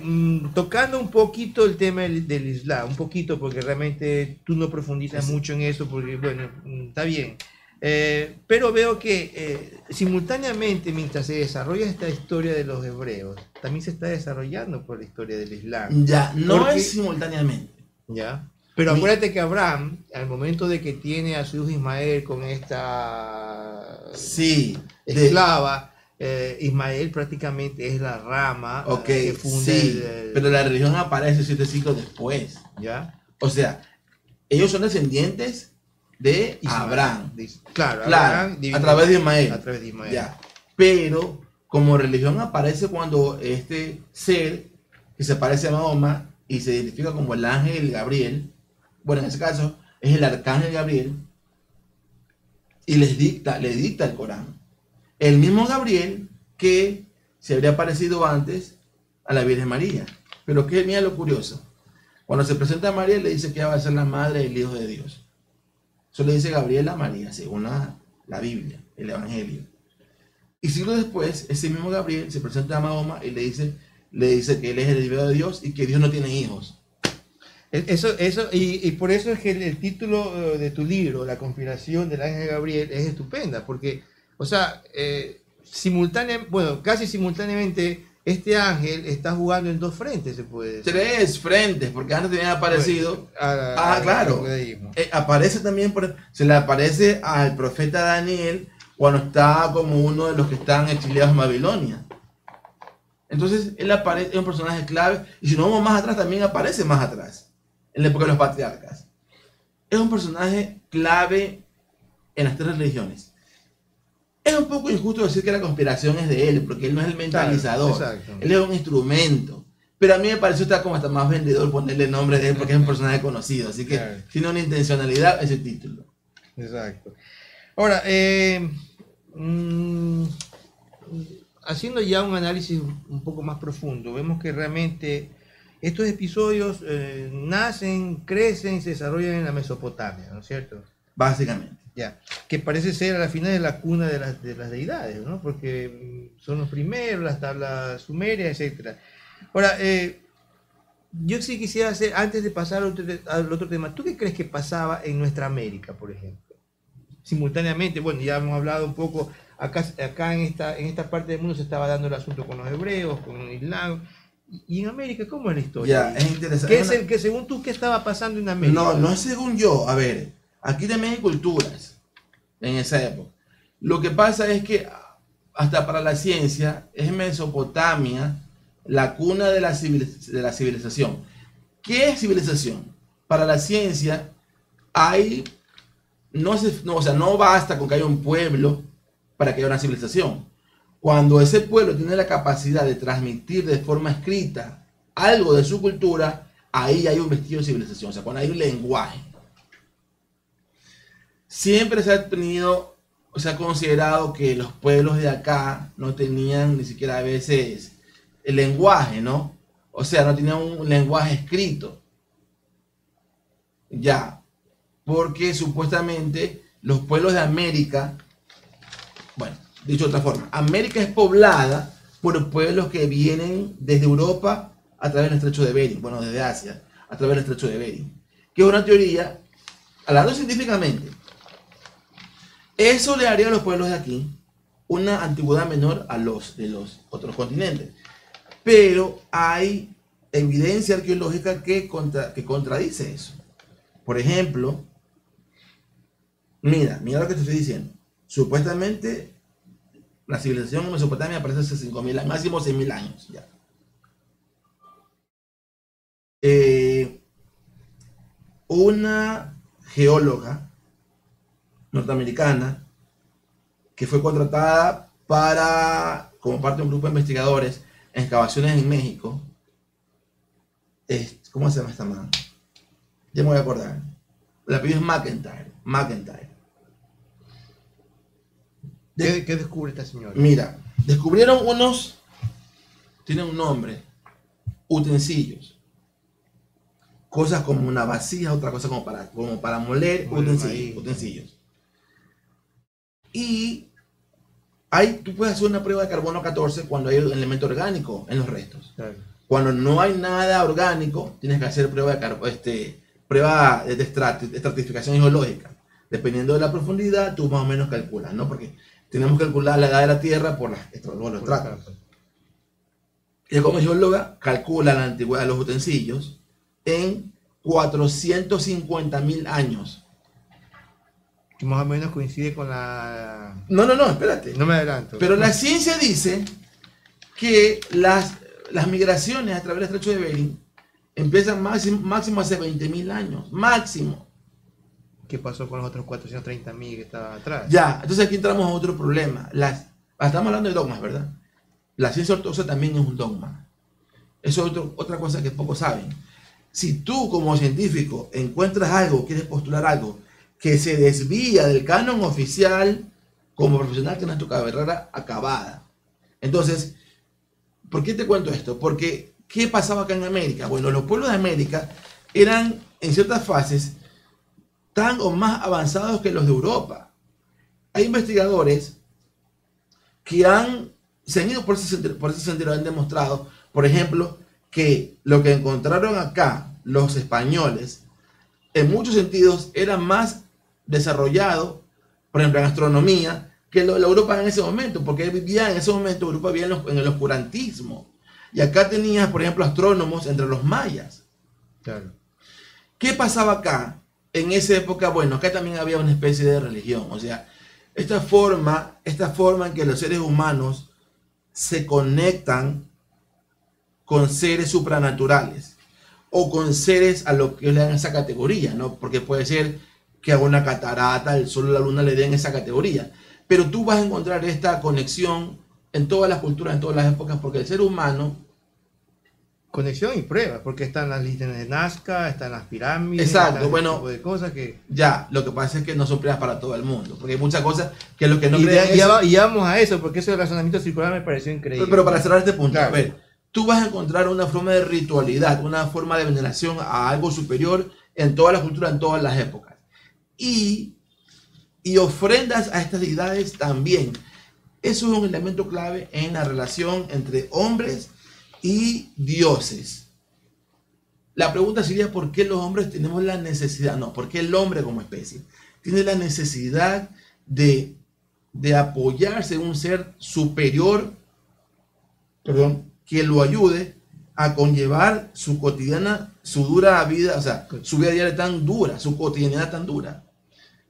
tocando un poquito el tema del Islam, un poquito, porque realmente tú no profundizas mucho en eso, porque bueno, está bien. Pero veo que simultáneamente, mientras se desarrolla esta historia de los hebreos, también se está desarrollando por la historia del Islam. Ya, no porque... es simultáneamente. Ya. Pero acuérdate que Abraham, al momento de que tiene a su hijo Ismael con esta esclava, Ismael prácticamente es la rama que funda pero la religión aparece 7 siglos después. ¿Ya? O sea, ellos son descendientes de Ismael, Abraham. Abraham a través de Ismael. Ya. Pero como religión aparece cuando este ser que se parece a Mahoma y se identifica como el ángel Gabriel, bueno, en ese caso es el arcángel Gabriel, y le dicta el Corán, el mismo Gabriel que se habría aparecido antes a la Virgen María. Pero que mira lo curioso, cuando se presenta a María le dice que ella va a ser la madre del Hijo de Dios. Eso le dice Gabriel a María según la Biblia, el Evangelio. Y siglos después, ese mismo Gabriel se presenta a Mahoma y le dice que él es el heredero de Dios y que Dios no tiene hijos. Y por eso es que el título de tu libro, La conspiración del ángel Gabriel, es estupenda, porque, o sea, casi simultáneamente, este ángel está jugando en dos frentes, se puede decir. Tres frentes, porque antes tenía aparecido. Claro. Aparece también, se le aparece al profeta Daniel cuando está como uno de los que están exiliados en Babilonia. Entonces, él aparece, es un personaje clave. Y si no vamos más atrás, también aparece más atrás, en la época de los patriarcas. Es un personaje clave en las tres religiones. Es un poco injusto decir que la conspiración es de él, porque él no es el mentalizador, claro, él es un instrumento. Pero a mí me pareció estar como hasta más vendedor ponerle nombre de él, porque es un personaje conocido, así que claro, tiene una intencionalidad ese título. Exacto. Ahora, haciendo ya un análisis un poco más profundo, vemos que realmente estos episodios nacen, crecen y se desarrollan en la Mesopotamia, ¿no es cierto? Básicamente. Ya, que parece ser a la final de la cuna de las deidades, ¿no? Porque son los primeros, las tablas sumerias, etc. Ahora, yo sí quisiera hacer, antes de pasar al otro tema, ¿tú qué crees que pasaba en nuestra América, por ejemplo? Simultáneamente, bueno, ya hemos hablado un poco, acá en esta parte del mundo se estaba dando el asunto con los hebreos, con el Islam. ¿Y en América cómo es la historia? Ya, es interesante. ¿Qué es el que, según tú, qué estaba pasando en América? No es según yo, a ver... Aquí también hay culturas en esa época. Lo que pasa es que hasta para la ciencia es Mesopotamia la cuna de la civilización. ¿Qué es civilización? Para la ciencia no basta con que haya un pueblo para que haya una civilización. Cuando ese pueblo tiene la capacidad de transmitir de forma escrita algo de su cultura, ahí hay un vestigio de civilización, o sea, cuando hay un lenguaje. Siempre se ha considerado que los pueblos de acá no tenían ni siquiera a veces el lenguaje, ¿no? O sea, no tenían un lenguaje escrito. Ya, porque supuestamente los pueblos de América, bueno, dicho de otra forma, América es poblada por pueblos que vienen desde Europa a través del Estrecho de Bering, bueno, desde Asia, a través del Estrecho de Bering, que es una teoría, hablando científicamente. Eso le haría a los pueblos de aquí una antigüedad menor a los de los otros continentes. Pero hay evidencia arqueológica que contradice eso. Por ejemplo, mira lo que te estoy diciendo. Supuestamente la civilización en Mesopotamia aparece hace 5.000, máximo 6.000 años ya. Una geóloga norteamericana, que fue contratada como parte de un grupo de investigadores en excavaciones en México. ¿Cómo se llama esta mano? Ya me voy a acordar. La apellido es McIntyre. ¿Qué descubre esta señora? Mira, descubrieron tienen un nombre, utensilios. Cosas como una vasija, otra cosa como para moler, utensilios. Y tú puedes hacer una prueba de carbono 14 cuando hay un elemento orgánico en los restos. Claro. Cuando no hay nada orgánico, tienes que hacer prueba de estratificación geológica. Dependiendo de la profundidad, tú más o menos calculas, ¿no? Porque tenemos que calcular la edad de la Tierra por los estratos. Y como geóloga, calcula la antigüedad de los utensilios en 450.000 años. Que más o menos coincide con la... No, espérate. No me adelanto. Pero la ciencia dice que las migraciones a través del Estrecho de Bering empiezan máximo hace 20.000 años. Máximo. ¿Qué pasó con los otros 430.000 que estaban atrás? Ya, entonces aquí entramos a otro problema. Estamos hablando de dogmas, ¿verdad? La ciencia ortodoxa también es un dogma. Eso es otra cosa que pocos saben. Si tú como científico encuentras algo, quieres postular algo, que se desvía del canon oficial, como profesional tienes tu carrera acabada. Entonces, ¿por qué te cuento esto? Porque, ¿qué pasaba acá en América? Bueno, los pueblos de América eran, en ciertas fases, tan o más avanzados que los de Europa. Hay investigadores que se han ido por ese sentido, han demostrado, por ejemplo, que lo que encontraron acá los españoles, en muchos sentidos, era más desarrollado, por ejemplo, en astronomía, que la Europa en ese momento, porque vivía en ese momento, Europa vivía en el oscurantismo. Y acá tenías, por ejemplo, astrónomos entre los mayas. Claro. ¿Qué pasaba acá? En esa época, bueno, acá también había una especie de religión. O sea, esta forma en que los seres humanos se conectan con seres supranaturales o con seres a los que le dan esa categoría, ¿no? Porque puede ser que a una catarata, el sol o la luna le den esa categoría. Pero tú vas a encontrar esta conexión en todas las culturas, en todas las épocas, porque el ser humano... Conexión y pruebas, porque están las listas de Nazca, están las pirámides... Exacto, bueno, tipo de cosas que... ya, lo que pasa es que no son pruebas para todo el mundo, porque hay muchas cosas que los que no crean... Y vamos a eso, porque eso del razonamiento circular me pareció increíble. Pero para cerrar este punto, claro. A ver, tú vas a encontrar una forma de ritualidad, una forma de veneración a algo superior en todas las culturas, en todas las épocas. Y ofrendas a estas deidades también. Eso es un elemento clave en la relación entre hombres y dioses. La pregunta sería, ¿por qué los hombres tenemos la necesidad? No, ¿por qué el hombre como especie tiene la necesidad de apoyarse en un ser superior, perdón, que lo ayude a conllevar su cotidiana, su dura vida, o sea, su vida diaria tan dura, su cotidianidad tan dura?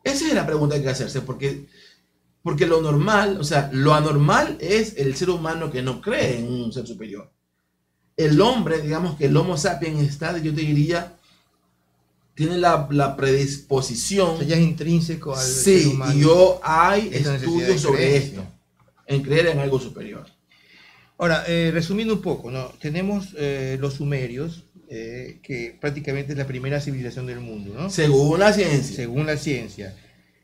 Esa es la pregunta que hay que hacerse, porque lo normal, o sea, lo anormal es el ser humano que no cree en un ser superior. El hombre, digamos que el Homo sapiens está, yo te diría, tiene la predisposición. O sea, ya es intrínseco al ser humano. Sí, y hay estudios sobre esto, en creer en algo superior. Ahora, resumiendo un poco, ¿no? Tenemos los sumerios, que prácticamente es la primera civilización del mundo, ¿no? Según la ciencia. Según la ciencia.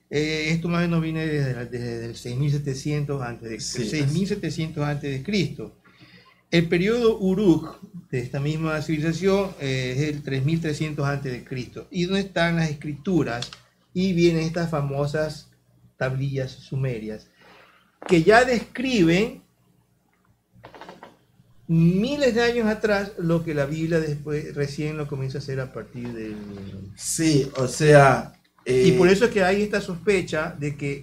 Esto más o menos viene desde el 6700 a.C. El periodo Uruk de esta misma civilización es el 3300 a.C. Y donde están las escrituras y vienen estas famosas tablillas sumerias que ya describen miles de años atrás lo que la Biblia después recién lo comienza a hacer a partir del... Sí, o sea... Y por eso es que hay esta sospecha de que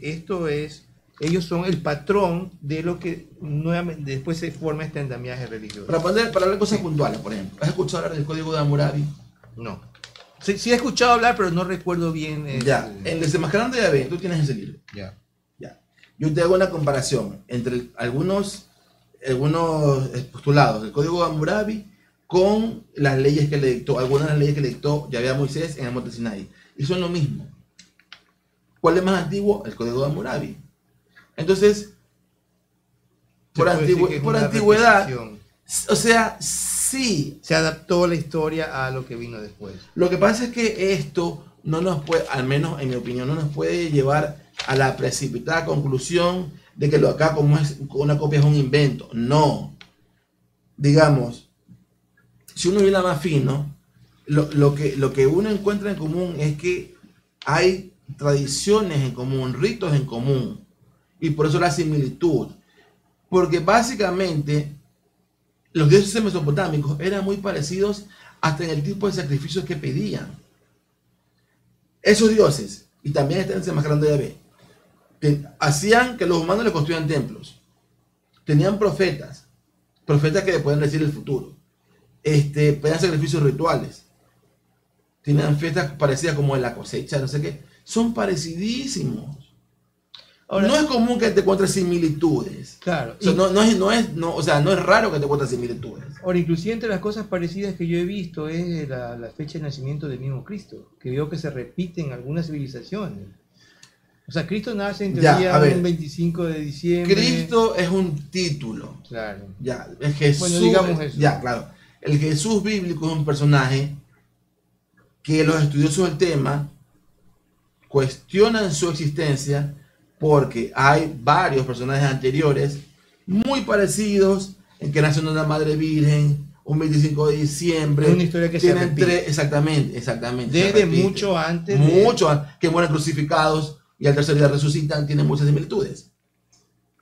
ellos son el patrón de lo que nuevamente después se forma este andamiaje religioso. Para hablar cosas puntuales, por ejemplo, ¿has escuchado hablar del Código de Hammurabi? No. Sí he escuchado hablar, pero no recuerdo bien. Ya, en Desenmascarando a Yahvé, tú tienes ese libro. Ya. Yo te hago una comparación entre algunos postulados del Código de Hammurabi con las leyes que le dictó, algunas de las leyes que le dictó Yahvé a Moisés en el monte Sinaí. Y son lo mismo. ¿Cuál es más antiguo? El Código de Hammurabi. Entonces, por antigüedad, o sea, sí. Se adaptó la historia a lo que vino después. Lo que pasa es que esto no nos puede, al menos en mi opinión, no nos puede llevar a la precipitada conclusión de que lo acá como es una copia es un invento. No. Digamos, si uno viene más fino, lo que uno encuentra en común es que hay tradiciones en común, ritos en común, y por eso la similitud, porque básicamente los dioses mesopotámicos eran muy parecidos hasta en el tipo de sacrificios que pedían. Esos dioses, y también están desenmascarando a Yahvé, hacían que los humanos les construyan templos, tenían profetas que le pueden decir el futuro, pedían sacrificios rituales, tenían fiestas parecidas como en la cosecha, no sé qué. Son parecidísimos. Ahora, no es común que te encuentres similitudes. Claro. O sea, no es raro que te encuentres similitudes. Ahora, inclusive entre las cosas parecidas que yo he visto es la fecha de nacimiento del mismo Cristo, que veo que se repite en algunas civilizaciones. O sea, Cristo nace en teoría el 25 de diciembre. Cristo es un título. Claro. Ya, el Jesús, bueno, digamos Jesús. Ya, claro. El Jesús bíblico es un personaje que los estudiosos del tema cuestionan su existencia porque hay varios personajes anteriores muy parecidos en que nacen una madre virgen, un 25 de diciembre. Es una historia que se repite. Exactamente. Desde mucho antes. Mucho antes, que mueren crucificados y al tercer día resucitan, tienen muchas similitudes.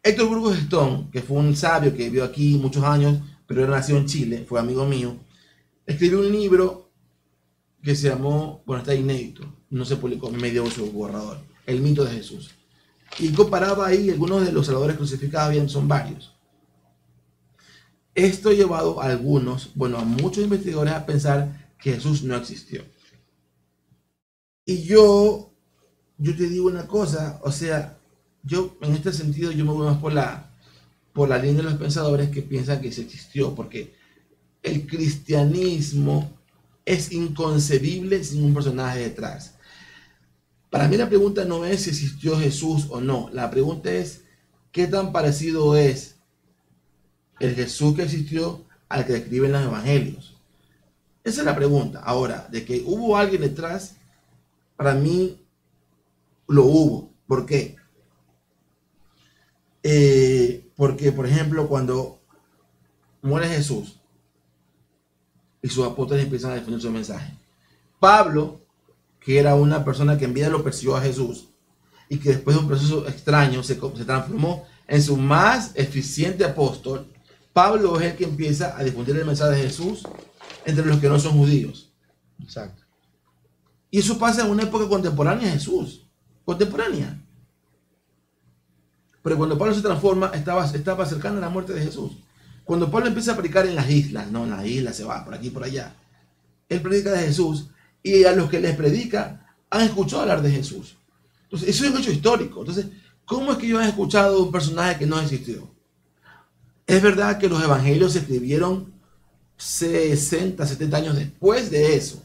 Héctor Burgos Stone, que fue un sabio que vivió aquí muchos años, pero era nacido en Chile, fue amigo mío, escribió un libro que se llamó, bueno, está inédito, no se publicó, me dio su borrador, El mito de Jesús. Y comparaba ahí algunos de los salvadores crucificados, bien, son varios. Esto ha llevado a algunos, bueno, a muchos investigadores a pensar que Jesús no existió. Y yo te digo una cosa, o sea, yo en este sentido yo me voy más por la línea de los pensadores que piensan que sí existió, porque el cristianismo es inconcebible sin un personaje detrás. Para mí la pregunta no es si existió Jesús o no, la pregunta es qué tan parecido es el Jesús que existió al que describen los evangelios. Esa es la pregunta. Ahora, de que hubo alguien detrás, para mí lo hubo. ¿Por qué? Porque, por ejemplo, cuando muere Jesús y sus apóstoles empiezan a difundir su mensaje, Pablo, que era una persona que en vida lo persiguió a Jesús y que después de un proceso extraño se transformó en su más eficiente apóstol, Pablo es el que empieza a difundir el mensaje de Jesús entre los que no son judíos. Exacto. Y eso pasa en una época contemporánea a Jesús. Contemporánea. Pero cuando Pablo se transforma, estaba cercano a la muerte de Jesús. Cuando Pablo empieza a predicar en las islas, no, en las islas se va, por aquí, por allá. Él predica de Jesús y a los que les predica han escuchado hablar de Jesús. Entonces, eso es un hecho histórico. Entonces, ¿cómo es que yo he escuchado de un personaje que no existió? Es verdad que los evangelios se escribieron 60, 70 años después de eso.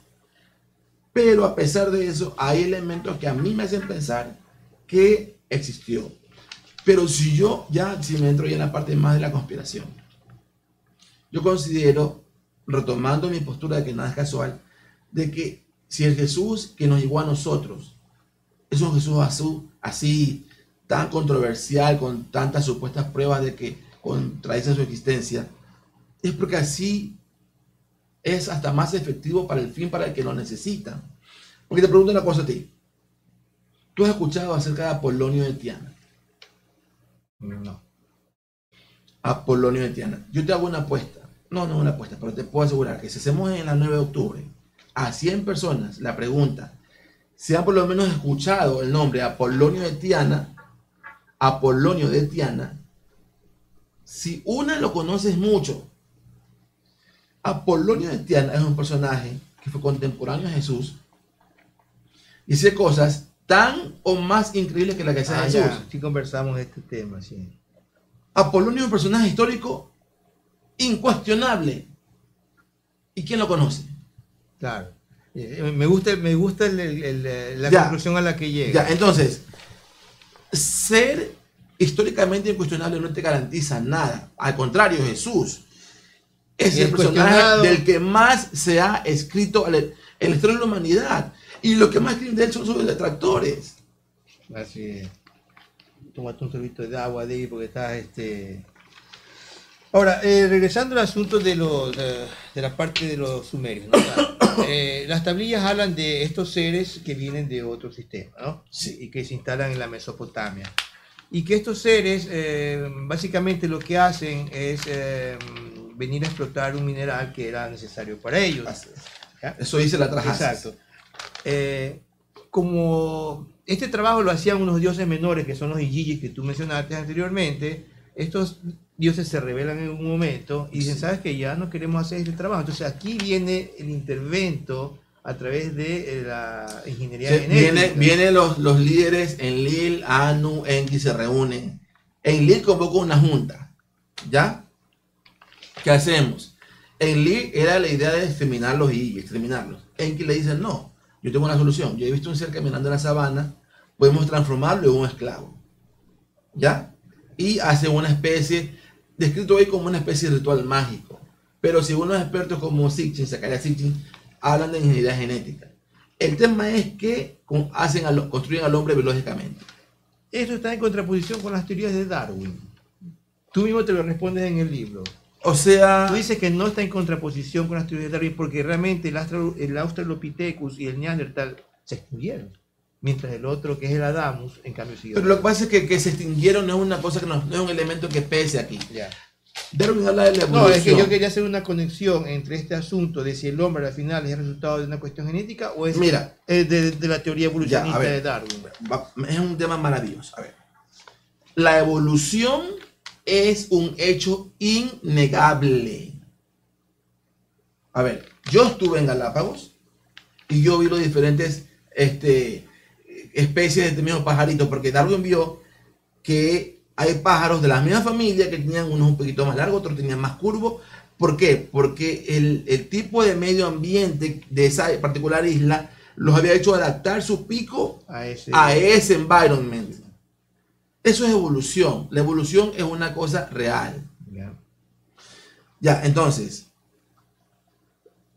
Pero a pesar de eso, hay elementos que a mí me hacen pensar que existió. Pero si yo ya, si me entro ya en la parte más de la conspiración, yo considero, retomando mi postura de que nada es casual, de que si el Jesús que nos llegó a nosotros es un Jesús así tan controversial, con tantas supuestas pruebas de que contradicen su existencia, es porque así es hasta más efectivo para el fin para el que lo necesitan. Porque te pregunto una cosa a ti. ¿Tú has escuchado acerca de Apolonio de Tiana? No. Apolonio de Tiana. Yo te hago una apuesta. No, no es una apuesta, pero te puedo asegurar que si hacemos en la 9 de octubre a 100 personas la pregunta, si han por lo menos escuchado el nombre Apolonio de Tiana, si una lo conoces mucho. Apolonio de Tiana es un personaje que fue contemporáneo a Jesús. Dice cosas tan o más increíbles que las que hace Jesús. Ya, sí conversamos de este tema, sí. Apolonio es un personaje histórico incuestionable. ¿Y quién lo conoce? Claro. Me gusta la conclusión a la que llega. Ya, entonces, ser históricamente incuestionable no te garantiza nada. Al contrario, Jesús es el personaje del que más se ha escrito en la historia de la humanidad. Y lo que más escriben de él son sus detractores. Así es. Tómate un sorbito de agua, David, porque estás... Ahora, regresando al asunto de la parte de los sumerios, ¿no? Las tablillas hablan de estos seres que vienen de otro sistema, ¿no? Sí. Y que se instalan en la Mesopotamia. Y que estos seres, básicamente lo que hacen es venir a explotar un mineral que era necesario para ellos. ¿Ya? Eso dice la Atrahasis. Exacto. Como este trabajo lo hacían unos dioses menores, que son los Igigis que tú mencionaste anteriormente, estos dioses se rebelan en un momento y dicen, ¿sabes qué? Ya no queremos hacer este trabajo. Entonces aquí viene el intervento a través de la ingeniería genética. Vienen los líderes, Enlil, Anu, Enki, se reúnen. Enlil convoca una junta, ¿ya? ¿Qué hacemos? Enlil era la idea de exterminar los Igigis, exterminarlos. Enki le dice, no. Yo tengo una solución. Yo he visto un ser caminando en la sabana. Podemos transformarlo en un esclavo. ¿Ya? Y hace una especie, descrito hoy como una especie de ritual mágico. Pero según los expertos como Sitchin, Zecharia Sitchin, hablan de ingeniería genética. El tema es que construyen al hombre biológicamente. Esto está en contraposición con las teorías de Darwin. Tú mismo te lo respondes en el libro. O sea... Tú dices que no está en contraposición con las teorías de Darwin porque realmente el Australopithecus y el Neandertal se extinguieron. mientras el otro, que es el Adamus, en cambio sigue. Pero lo que pasa es que se extinguieron no es una cosa que no es un elemento que pese aquí. Ya. Darwin habla de la evolución. No, es que yo quería hacer una conexión entre este asunto de si el hombre al final es el resultado de una cuestión genética o es de la teoría evolucionista de Darwin. Es un tema maravilloso. A ver. La evolución es un hecho innegable. A ver, yo estuve en Galápagos y yo vi los diferentes especies de mismos pajaritos, porque Darwin vio que hay pájaros de la misma familia que tenían unos un poquito más largos, otros tenían más curvos. ¿Por qué? Porque el tipo de medio ambiente de esa particular isla los había hecho adaptar su pico a ese environment. Eso es evolución. La evolución es una cosa real. Ya, entonces,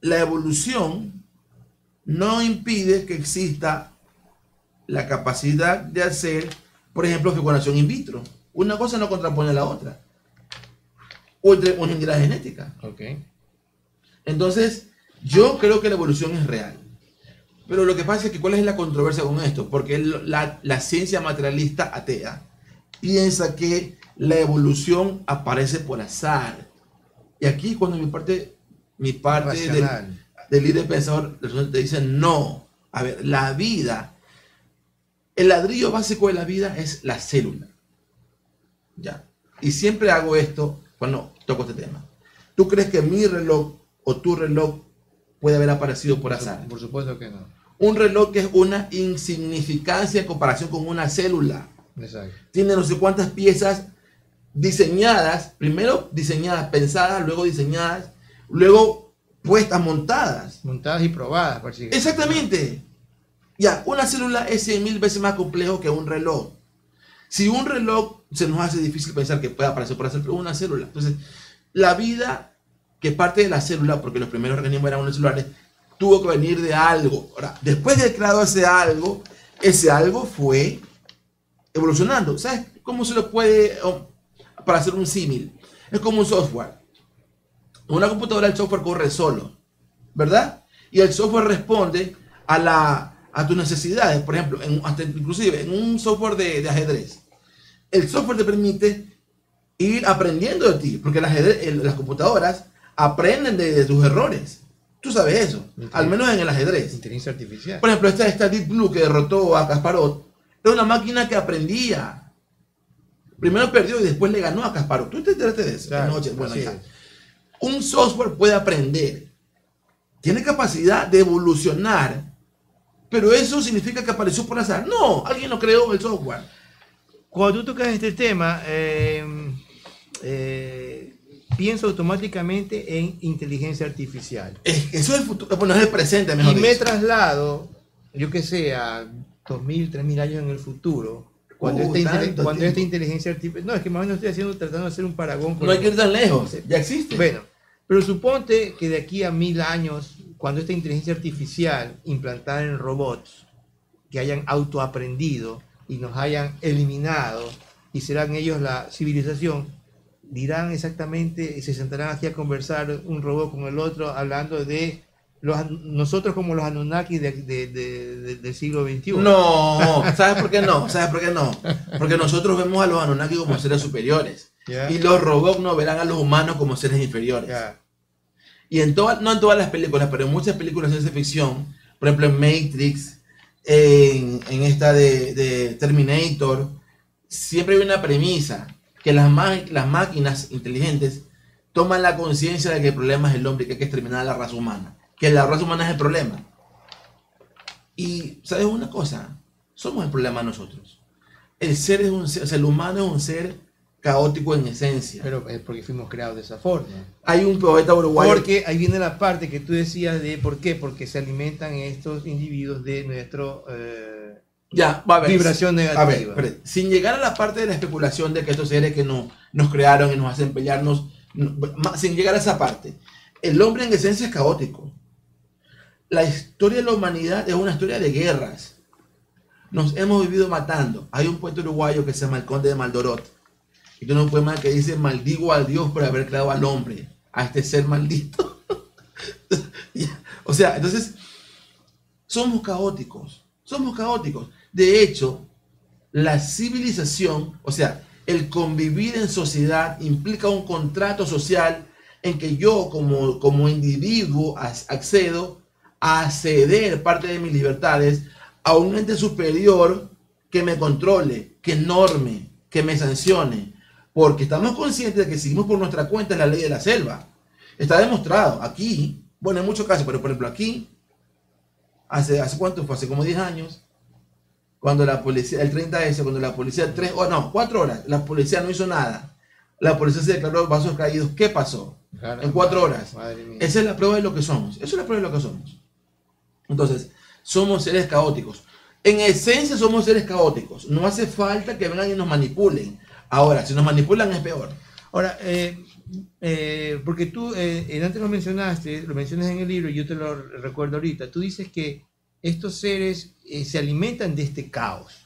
la evolución no impide que exista la capacidad de hacer, por ejemplo, fecundación in vitro. Una cosa no contrapone a la otra. Una ingeniería genética. Okay. Entonces, yo creo que la evolución es real. Pero lo que pasa es que, ¿cuál es la controversia con esto? Porque la ciencia materialista atea piensa que la evolución aparece por azar. Y aquí, cuando mi parte del líder pensador te dice, no, a ver, la vida, el ladrillo básico de la vida es la célula. Ya. Y siempre hago esto cuando toco este tema. ¿Tú crees que mi reloj o tu reloj puede haber aparecido por azar? Por supuesto que no. Un reloj que es una insignificancia en comparación con una célula. Exacto. Tiene no sé cuántas piezas diseñadas, primero diseñadas, pensadas, luego diseñadas, luego puestas, montadas. Montadas y probadas. Exactamente. Ya, una célula es 100.000 veces más complejo que un reloj. Si un reloj se nos hace difícil pensar que pueda aparecer por hacer una célula. Entonces, la vida que parte de la célula, porque los primeros organismos eran unicelulares, tuvo que venir de algo. Ahora, después de creado ese algo fue evolucionando. ¿Sabes cómo se lo puede, para hacer un símil? Es como un software. En una computadora el software corre solo, ¿verdad? Y el software responde a tus necesidades. Por ejemplo, inclusive en un software de ajedrez, el software te permite ir aprendiendo de ti, porque las computadoras aprenden de tus errores. Tú sabes eso, al menos en el ajedrez. Inteligencia artificial. Por ejemplo, esta Deep Blue que derrotó a Kasparov, era una máquina que aprendía. Primero perdió y después le ganó a Kasparov. ¿Tú te enteraste de eso? Claro, noche, bueno, ya. Un software puede aprender. Tiene capacidad de evolucionar. ¿Pero eso significa que apareció por azar? No, alguien lo creó, el software. Cuando tú tocas este tema, pienso automáticamente en inteligencia artificial. Eso es el futuro, bueno, es el presente, mejor dicho. Y me traslado, yo que sé, a 2.000, 3.000 años en el futuro, cuando esta inteligencia artificial... No, es que más o menos estoy tratando de hacer un paragón. No hay que ir tan lejos, ya existe. Bueno, pero suponte que de aquí a 1.000 años... Cuando esta inteligencia artificial implantada en robots que hayan autoaprendido y nos hayan eliminado y serán ellos la civilización, dirán exactamente, se sentarán aquí a conversar un robot con el otro hablando de nosotros como los Anunnaki del siglo XXI. No, ¿sabes por qué no? ¿Sabes por qué no? Porque nosotros vemos a los Anunnaki como seres superiores, yeah, y los robots no verán a los humanos como seres inferiores. Yeah. Y no en todas las películas, pero en muchas películas de ciencia ficción, por ejemplo en Matrix, en esta de Terminator, siempre hay una premisa, que las máquinas inteligentes toman la conciencia de que el problema es el hombre, que hay que exterminar a la raza humana, que la raza humana es el problema. Y, ¿sabes una cosa? Somos el problema nosotros. El humano es un ser caótico en esencia. Pero es porque fuimos creados de esa forma. Hay un poeta uruguayo... Porque ahí viene la parte que tú decías de por qué, porque se alimentan estos individuos de nuestra vibración negativa. A ver, pero, sin llegar a la parte de la especulación de que estos seres que nos crearon y nos hacen pelearnos, sin llegar a esa parte, el hombre en esencia es caótico. La historia de la humanidad es una historia de guerras. Nos hemos vivido matando. Hay un poeta uruguayo que se llama el Conde de Maldoror, y tiene un poema que dice: maldigo a Dios por haber creado al hombre, a este ser maldito. O sea, entonces somos caóticos. Somos caóticos. De hecho, la civilización, o sea, el convivir en sociedad implica un contrato social en que yo como individuo accedo a ceder parte de mis libertades a un ente superior que me controle, que norme, que me sancione, porque estamos conscientes de que seguimos por nuestra cuenta la ley de la selva. Está demostrado aquí, bueno, en muchos casos, pero por ejemplo aquí, ¿hace cuánto fue? Hace como 10 años, cuando la policía, el 30S, cuando la policía, 4 horas, la policía no hizo nada, la policía se declaró vasos caídos. ¿Qué pasó? En 4 horas. Esa es la prueba de lo que somos. Esa es la prueba de lo que somos. Entonces, somos seres caóticos. En esencia somos seres caóticos. No hace falta que vengan y nos manipulen. Ahora, si nos manipulan es peor. Ahora, porque tú antes lo mencionaste, lo mencionas en el libro y yo te lo recuerdo ahorita. Tú dices que estos seres se alimentan de este caos.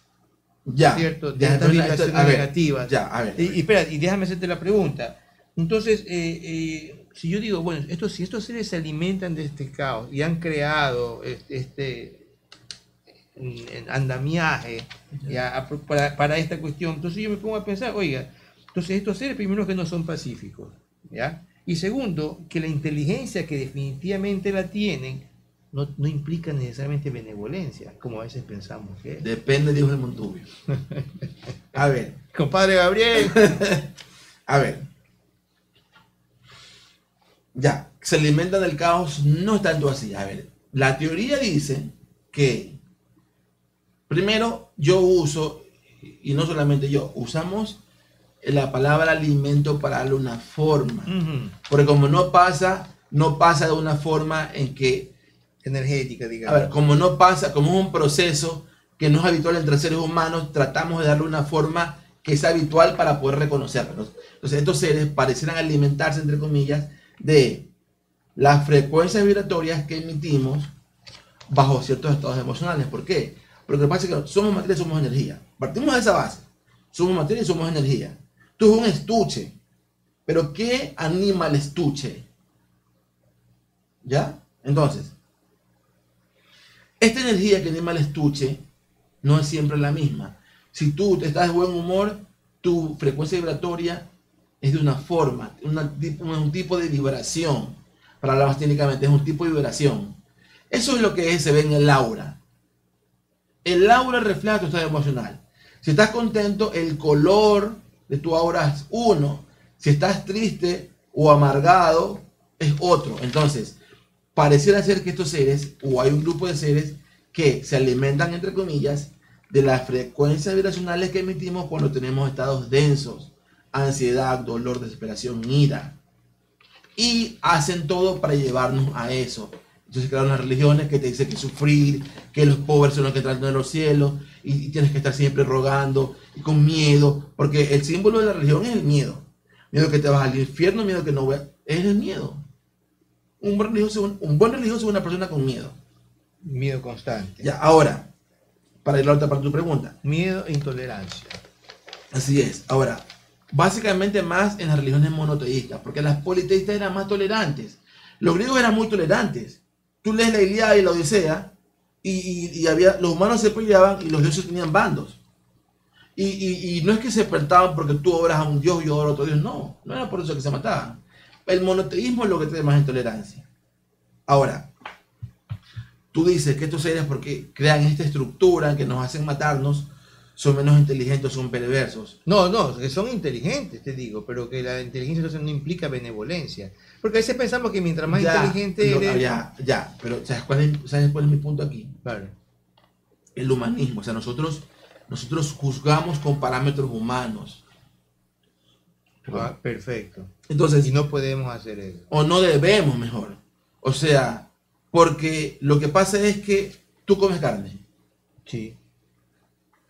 Ya. ¿Cierto? De estas vibraciones negativas. Ya, a ver. Y espera, y déjame hacerte la pregunta. Entonces, si yo digo, bueno, si estos seres se alimentan de este caos y han creado este andamiaje para esta cuestión, entonces yo me pongo a pensar, oiga, entonces estos seres, primero, que no son pacíficos, ¿ya? Y segundo, que la inteligencia que definitivamente la tienen no implica necesariamente benevolencia, como a veces pensamos, ¿eh? Depende, dijo el Montubio. A ver. Compadre Gabriel. A ver. Ya, se alimentan del caos, no es tanto así. A ver, la teoría dice que primero yo uso, y no solamente yo, usamos la palabra alimento para darle una forma. Uh-huh. Porque como no pasa de una forma en que... energética, digamos. A ver, como no pasa, como es un proceso que no es habitual entre seres humanos, tratamos de darle una forma que es habitual para poder reconocerlos. Entonces estos seres parecieran alimentarse, entre comillas, de las frecuencias vibratorias que emitimos bajo ciertos estados emocionales. ¿Por qué? Porque lo que pasa es que somos materia y somos energía. Partimos de esa base. Somos materia y somos energía. Tú eres un estuche. ¿Pero qué anima el estuche? ¿Ya? Entonces, esta energía que anima el estuche no es siempre la misma. Si tú estás de buen humor, tu frecuencia vibratoria es de una forma, un tipo de vibración. Para hablar más técnicamente, es un tipo de vibración. Eso es lo que se ve en el aura. El aura refleja tu estado emocional. Si estás contento, el color de tu aura es uno. Si estás triste o amargado, es otro. Entonces, pareciera ser que estos seres, o hay un grupo de seres, que se alimentan, entre comillas, de las frecuencias vibracionales que emitimos cuando tenemos estados densos. Ansiedad, dolor, desesperación, ira. Y hacen todo para llevarnos a eso. Entonces crearon las religiones que te dicen que sufrir, que los pobres son los que entran en los cielos, y tienes que estar siempre rogando, y con miedo, porque el símbolo de la religión es el miedo. Miedo que te vas al infierno, miedo que no vas, es el miedo. Un buen religioso es una persona con miedo. Miedo constante. Ya, ahora, para ir a la otra parte de tu pregunta. Miedo e intolerancia. Así es, ahora... básicamente más en las religiones monoteístas, porque las politeístas eran más tolerantes. Los griegos eran muy tolerantes. Tú lees la Ilíada y la Odisea y había, los humanos se peleaban y los dioses tenían bandos. Y no es que se despertaban porque tú oras a un dios y yo oro a otro dios, no era por eso que se mataban. El monoteísmo es lo que trae más intolerancia. Ahora, tú dices que estos seres, porque crean esta estructura que nos hacen matarnos, son menos inteligentes, son perversos. No, que son inteligentes, te digo, pero que la inteligencia entonces no implica benevolencia. Porque a veces pensamos que mientras más inteligente eres... Ya, pero ¿sabes cuál es mi punto aquí? Claro. El humanismo, o sea, nosotros juzgamos con parámetros humanos. Ah, perfecto. Entonces, y no podemos hacer eso. O no debemos, mejor. O sea, porque lo que pasa es que tú comes carne. Sí.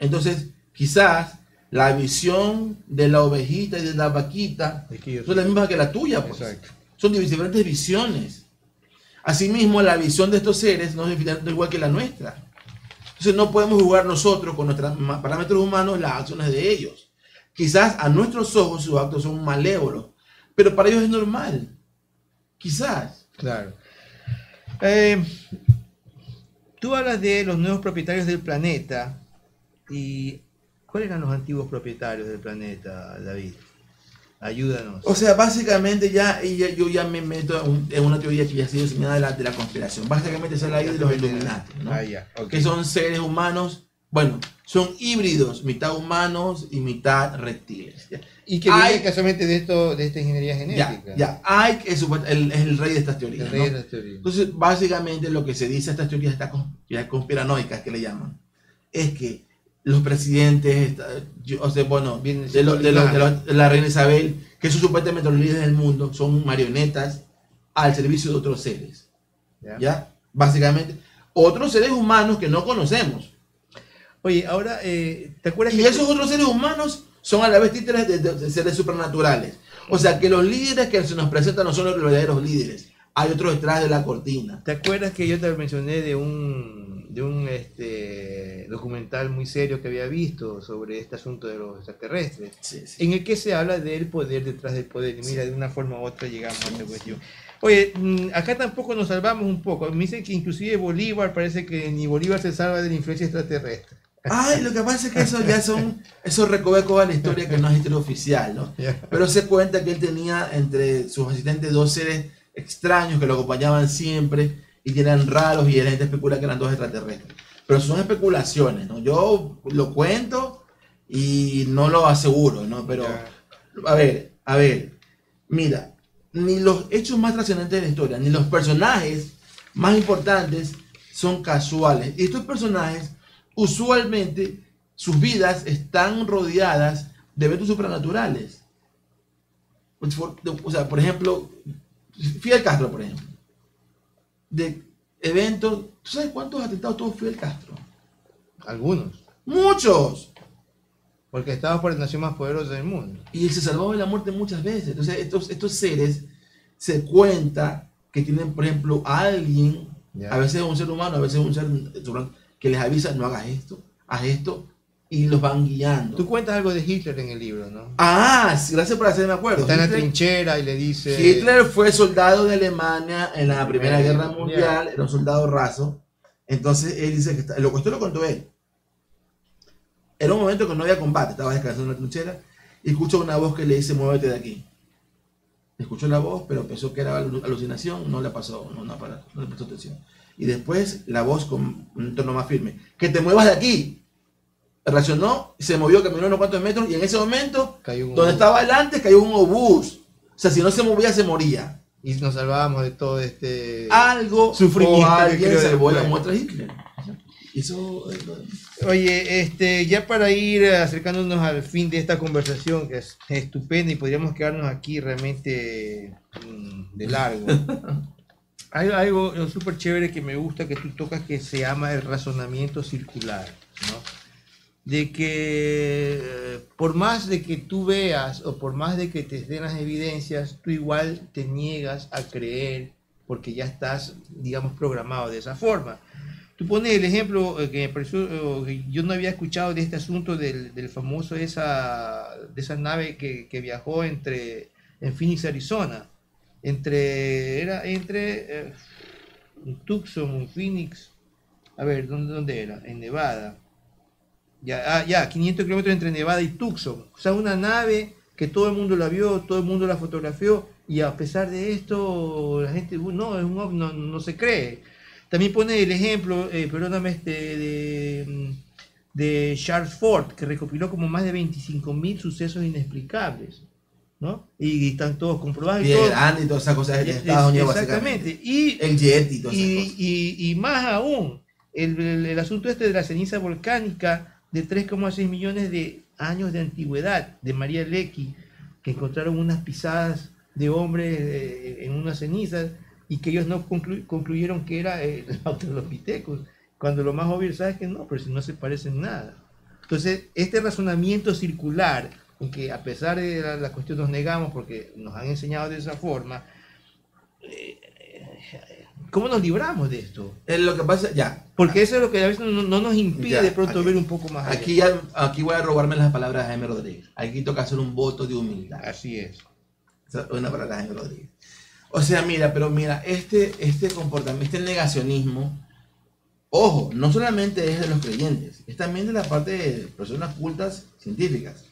Entonces, quizás la visión de la ovejita y de la vaquita son las mismas que la tuya, pues. Exacto. Son diferentes visiones. Asimismo, la visión de estos seres no es igual que la nuestra. Entonces, no podemos jugar nosotros con nuestros parámetros humanos las acciones de ellos. Quizás a nuestros ojos sus actos son malévolos, pero para ellos es normal. Quizás. Claro. Tú hablas de los nuevos propietarios del planeta. ¿Y cuáles eran los antiguos propietarios del planeta, David? Ayúdanos. O sea, básicamente yo ya me meto en una teoría que ya ha sido diseminada de la conspiración. Básicamente es la idea de los Illuminati, ¿no? Ah, ya, okay. Que son seres humanos, bueno, son híbridos, mitad humanos y mitad reptiles. Y que viene casualmente de esto, de esta ingeniería genética. Ya, ya. Ike es el rey de estas teorías. El rey de estas teorías. Entonces, básicamente lo que se dice a estas teorías, estas conspiranoicas que le llaman, es que los presidentes, de la reina Isabel, que son supuestamente los líderes del mundo, son marionetas al servicio de otros seres. ¿Ya? ¿Ya? Básicamente, otros seres humanos que no conocemos. Oye, ahora, ¿te acuerdas? Y que esos otros seres humanos son a la vez títeres de seres supernaturales. O sea, que los líderes que se nos presentan no son los verdaderos líderes. Hay otros detrás de la cortina. ¿Te acuerdas que yo te mencioné de un documental muy serio que había visto sobre este asunto de los extraterrestres? Sí, sí. En el que se habla del poder detrás del poder. Y mira, sí, de una forma u otra llegamos a esta cuestión. Oye, acá tampoco nos salvamos un poco. Me dicen que inclusive Bolívar, parece que ni Bolívar se salva de la influencia extraterrestre. Ay, lo que pasa es que eso ya son esos recovecos a la historia que no es historia oficial, ¿no? Pero se cuenta que él tenía entre sus asistentes dos seres extraños que lo acompañaban siempre y que eran raros, y la gente especula que eran dos extraterrestres. Pero son especulaciones, ¿no? Yo lo cuento y no lo aseguro, ¿no? Pero, a ver, mira, ni los hechos más trascendentes de la historia, ni los personajes más importantes son casuales. Y estos personajes, usualmente, sus vidas están rodeadas de eventos supranaturales. O sea, por ejemplo, Fidel Castro, por ejemplo. De eventos... ¿Tú sabes cuántos atentados tuvo Fidel Castro? Algunos. ¡Muchos! Porque estaba por la nación más poderosa del mundo. Y él se salvó de la muerte muchas veces. Entonces, estos seres se cuenta que tienen, por ejemplo, a alguien, yeah, a veces un ser humano, a veces un ser que les avisa, no hagas esto, haz esto, y los van guiando. Tú cuentas algo de Hitler en el libro, ¿no? Ah, sí, gracias por hacerme acuerdo. Está en la trinchera y le dice... Hitler fue soldado de Alemania en la Primera Guerra Mundial, era un soldado raso. Entonces él dice que... Esto lo contó él. Era un momento que no había combate, estaba descansando en la trinchera y escuchó una voz que le dice, muévete de aquí. Escuchó la voz, pero pensó que era alucinación, no le pasó, no le prestó atención. Y después la voz con un tono más firme, que te muevas de aquí. Reaccionó, se movió, caminó unos cuantos metros y en ese momento, donde estaba él antes, cayó un obús. O sea, si no se movía, se moría. Y nos salvábamos de todo este... Algo sufrimiento. O alguien salvó la muestra de Hitler. Eso... Oye, ya para ir acercándonos al fin de esta conversación, que es estupenda y podríamos quedarnos aquí realmente de largo. Hay algo súper chévere que me gusta que tú tocas, que se llama el razonamiento circular, ¿no? De que por más de que tú veas o por más de que te den las evidencias, tú igual te niegas a creer porque ya estás, digamos, programado de esa forma. Tú pones el ejemplo que me pareció, yo no había escuchado de este asunto del famoso de esa nave que viajó en Phoenix, Arizona. Entre Tucson, un Phoenix, a ver, ¿dónde era? En Nevada. Ya, 500 kilómetros entre Nevada y Tucson. O sea, una nave que todo el mundo la vio, todo el mundo la fotografió, y a pesar de esto, la gente, no, es un ovni, no se cree. También pone el ejemplo, perdóname, de Charles Fort, que recopiló como más de 25.000 sucesos inexplicables, ¿no? Y están todos comprobados. Y el Andy y todas esas cosas de Estados Unidos. Exactamente. Y el Jet y todas esas cosas. Y más aún, el asunto de la ceniza volcánica de 3,6 millones de años de antigüedad de María Leakey, que encontraron unas pisadas de hombres en unas cenizas y que ellos no concluyeron que era el Australopithecus, cuando lo más obvio es que no, pero si no se parecen nada. Entonces, este razonamiento circular, en que a pesar de la cuestión nos negamos porque nos han enseñado de esa forma, ¿cómo nos libramos de esto? Lo que pasa, ya. Porque eso es lo que a veces no nos impide ya, de pronto ver un poco más allá. Aquí voy a robarme las palabras de Jaime Rodríguez. Aquí toca hacer un voto de humildad. Así es. Una palabra de Jaime Rodríguez. O sea, mira, pero mira, este negacionismo Ojo, no solamente es de los creyentes, es también de la parte de personas cultas científicas.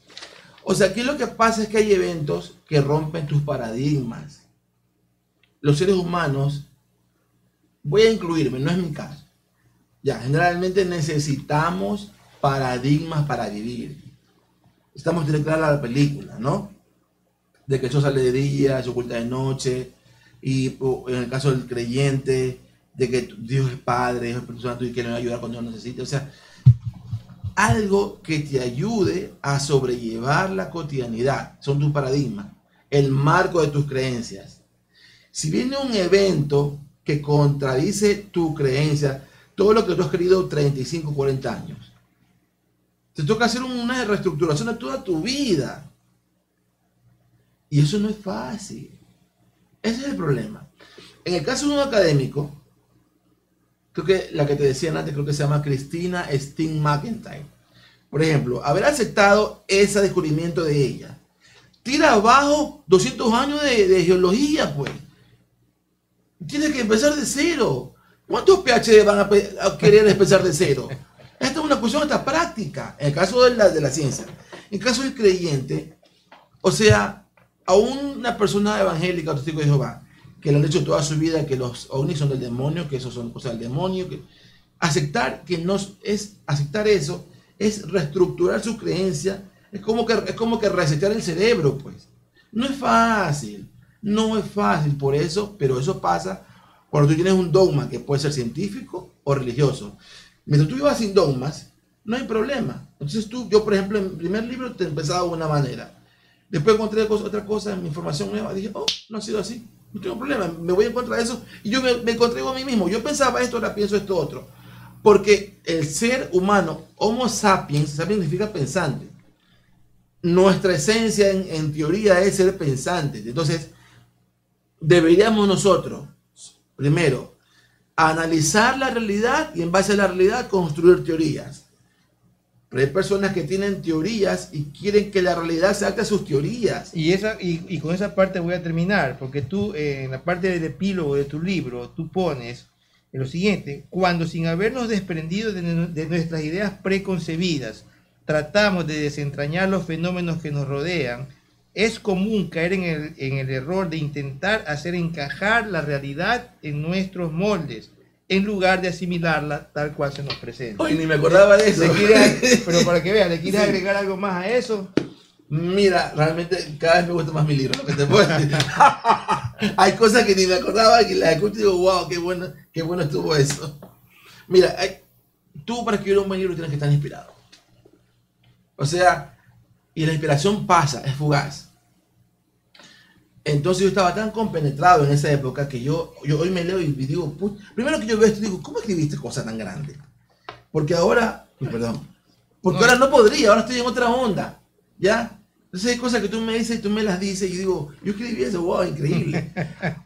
O sea, aquí lo que pasa es que hay eventos que rompen tus paradigmas. Los seres humanos, voy a incluirme, no es mi caso. Ya, generalmente necesitamos paradigmas para vivir. Estamos directamente a la película, ¿no? De que eso sale de día, se oculta de noche, y en el caso del creyente, de que Dios es Padre, Dios es Espíritu Santo y que nos va a ayudar cuando lo necesite. O sea, algo que te ayude a sobrellevar la cotidianidad. Son tus paradigmas, el marco de tus creencias. Si viene un evento que contradice tu creencia, todo lo que tú has creído 35, 40 años, te toca hacer una reestructuración de toda tu vida. Y eso no es fácil. Ese es el problema. En el caso de un académico, creo que la que te decían antes, creo que se llama Cristina Steen McIntyre. Por ejemplo, haber aceptado ese descubrimiento de ella. Tira abajo 200 años de geología, pues. Tienes que empezar de cero. ¿Cuántos PhD van a querer empezar de cero? Esta es una cuestión hasta práctica, en el caso de la ciencia. En el caso del creyente, o sea, a una persona evangélica, otro testigo de Jehová, que lo han hecho toda su vida, que los ovnis son del demonio, que eso son cosas del demonio, que aceptar que no es aceptar eso, es reestructurar su creencia, es como que resetear el cerebro, pues. No es fácil, no es fácil por eso, pero eso pasa cuando tú tienes un dogma que puede ser científico o religioso. Mientras tú vivas sin dogmas, no hay problema. Entonces yo, por ejemplo, en mi primer libro te empezaba de una manera. Después encontré otra cosa en mi información nueva. Dije, oh, no ha sido así. No tengo problema. Me voy en contra de eso. Y yo me encontré a mí mismo. Yo pensaba esto, ahora pienso esto otro. Porque el ser humano, Homo sapiens, sapiens significa pensante. Nuestra esencia en teoría es ser pensante. Entonces, deberíamos nosotros, primero, analizar la realidad y en base a la realidad construir teorías. Pero hay personas que tienen teorías y quieren que la realidad se adapte a sus teorías. Y con esa parte voy a terminar, porque tú en la parte del epílogo de tu libro, tú pones lo siguiente: cuando sin habernos desprendido de nuestras ideas preconcebidas, tratamos de desentrañar los fenómenos que nos rodean, es común caer en el error de intentar hacer encajar la realidad en nuestros moldes, en lugar de asimilarla tal cual se nos presenta. Hoy ni me acordaba de eso. Pero para que veas, ¿le quieres agregar algo más a eso? Mira, realmente cada vez me gusta más mi libro. Hay cosas que ni me acordaba, que las escucho y digo, wow, qué bueno estuvo eso. Mira, tú para escribir un buen libro tienes que estar inspirado. O sea, y la inspiración pasa, es fugaz. Entonces yo estaba tan compenetrado en esa época que yo hoy me leo y digo, primero que yo veo esto digo, ¿cómo escribiste cosas tan grandes? Porque ahora, perdón, porque ahora no podría, ahora estoy en otra onda, ¿ya? Entonces hay cosas que tú me dices y tú me las dices y digo, yo escribí eso, wow, increíble.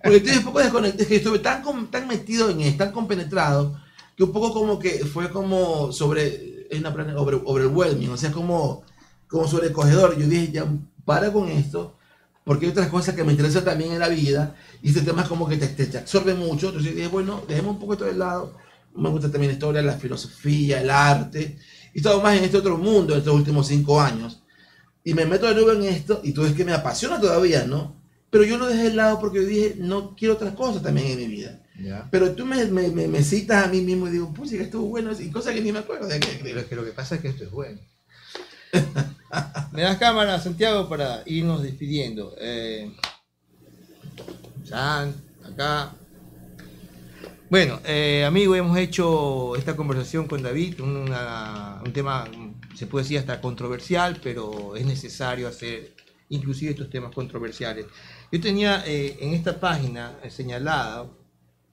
Porque estoy un poco desconectado, es que estuve tan metido en eso, tan compenetrado, que un poco como que fue como overwhelming, o sea, como sobrecogedor. Yo dije, ya para con esto, porque hay otras cosas que me interesan también en la vida, y este tema es como que te absorbe mucho. Entonces dije, bueno, dejemos un poco esto de lado. Me gusta también la historia, la filosofía, el arte, y he estado más en este otro mundo en estos últimos 5 años, y me meto de nuevo en esto, y todo es que me apasiona todavía, ¿no? Pero yo lo dejé de lado porque yo dije, no quiero otras cosas también en mi vida. Yeah. Pero tú me citas a mí mismo y digo, pues, que esto es bueno, y cosas que ni me acuerdo de que creo. Que lo que pasa es que esto es bueno. Me das cámara, Santiago, para irnos despidiendo. San, acá. Bueno, amigo, hemos hecho esta conversación con David, un tema, se puede decir hasta controversial, pero es necesario hacer inclusive estos temas controversiales. Yo tenía en esta página señalada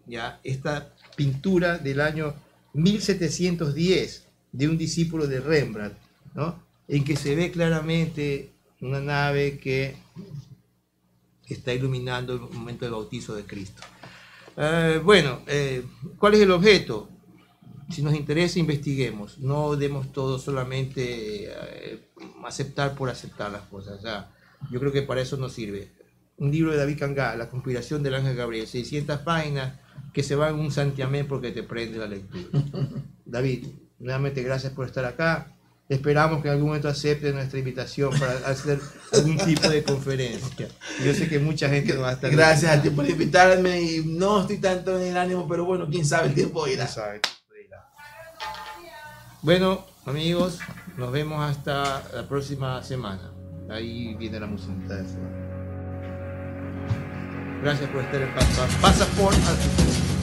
ya esta pintura del año 1710 de un discípulo de Rembrandt, ¿no? En que se ve claramente una nave que está iluminando el momento del bautizo de Cristo. Bueno, ¿cuál es el objeto? Si nos interesa, investiguemos. No demos todo solamente aceptar por aceptar las cosas. O sea, yo creo que para eso nos sirve. Un libro de David Cangá, La conspiración del ángel Gabriel, 600 páginas, que se va en un santiamén porque te prende la lectura. David, nuevamente gracias por estar acá. Esperamos que en algún momento acepte nuestra invitación para hacer algún tipo de conferencia. Yo sé que mucha gente nos va a estar... Gracias a ti por invitarme y no estoy tanto en el ánimo, pero bueno, quién sabe el tiempo irá. Bueno, amigos, nos vemos hasta la próxima semana. Ahí viene la musiquita de semana. Gracias por estar en Pasaport al Futuro.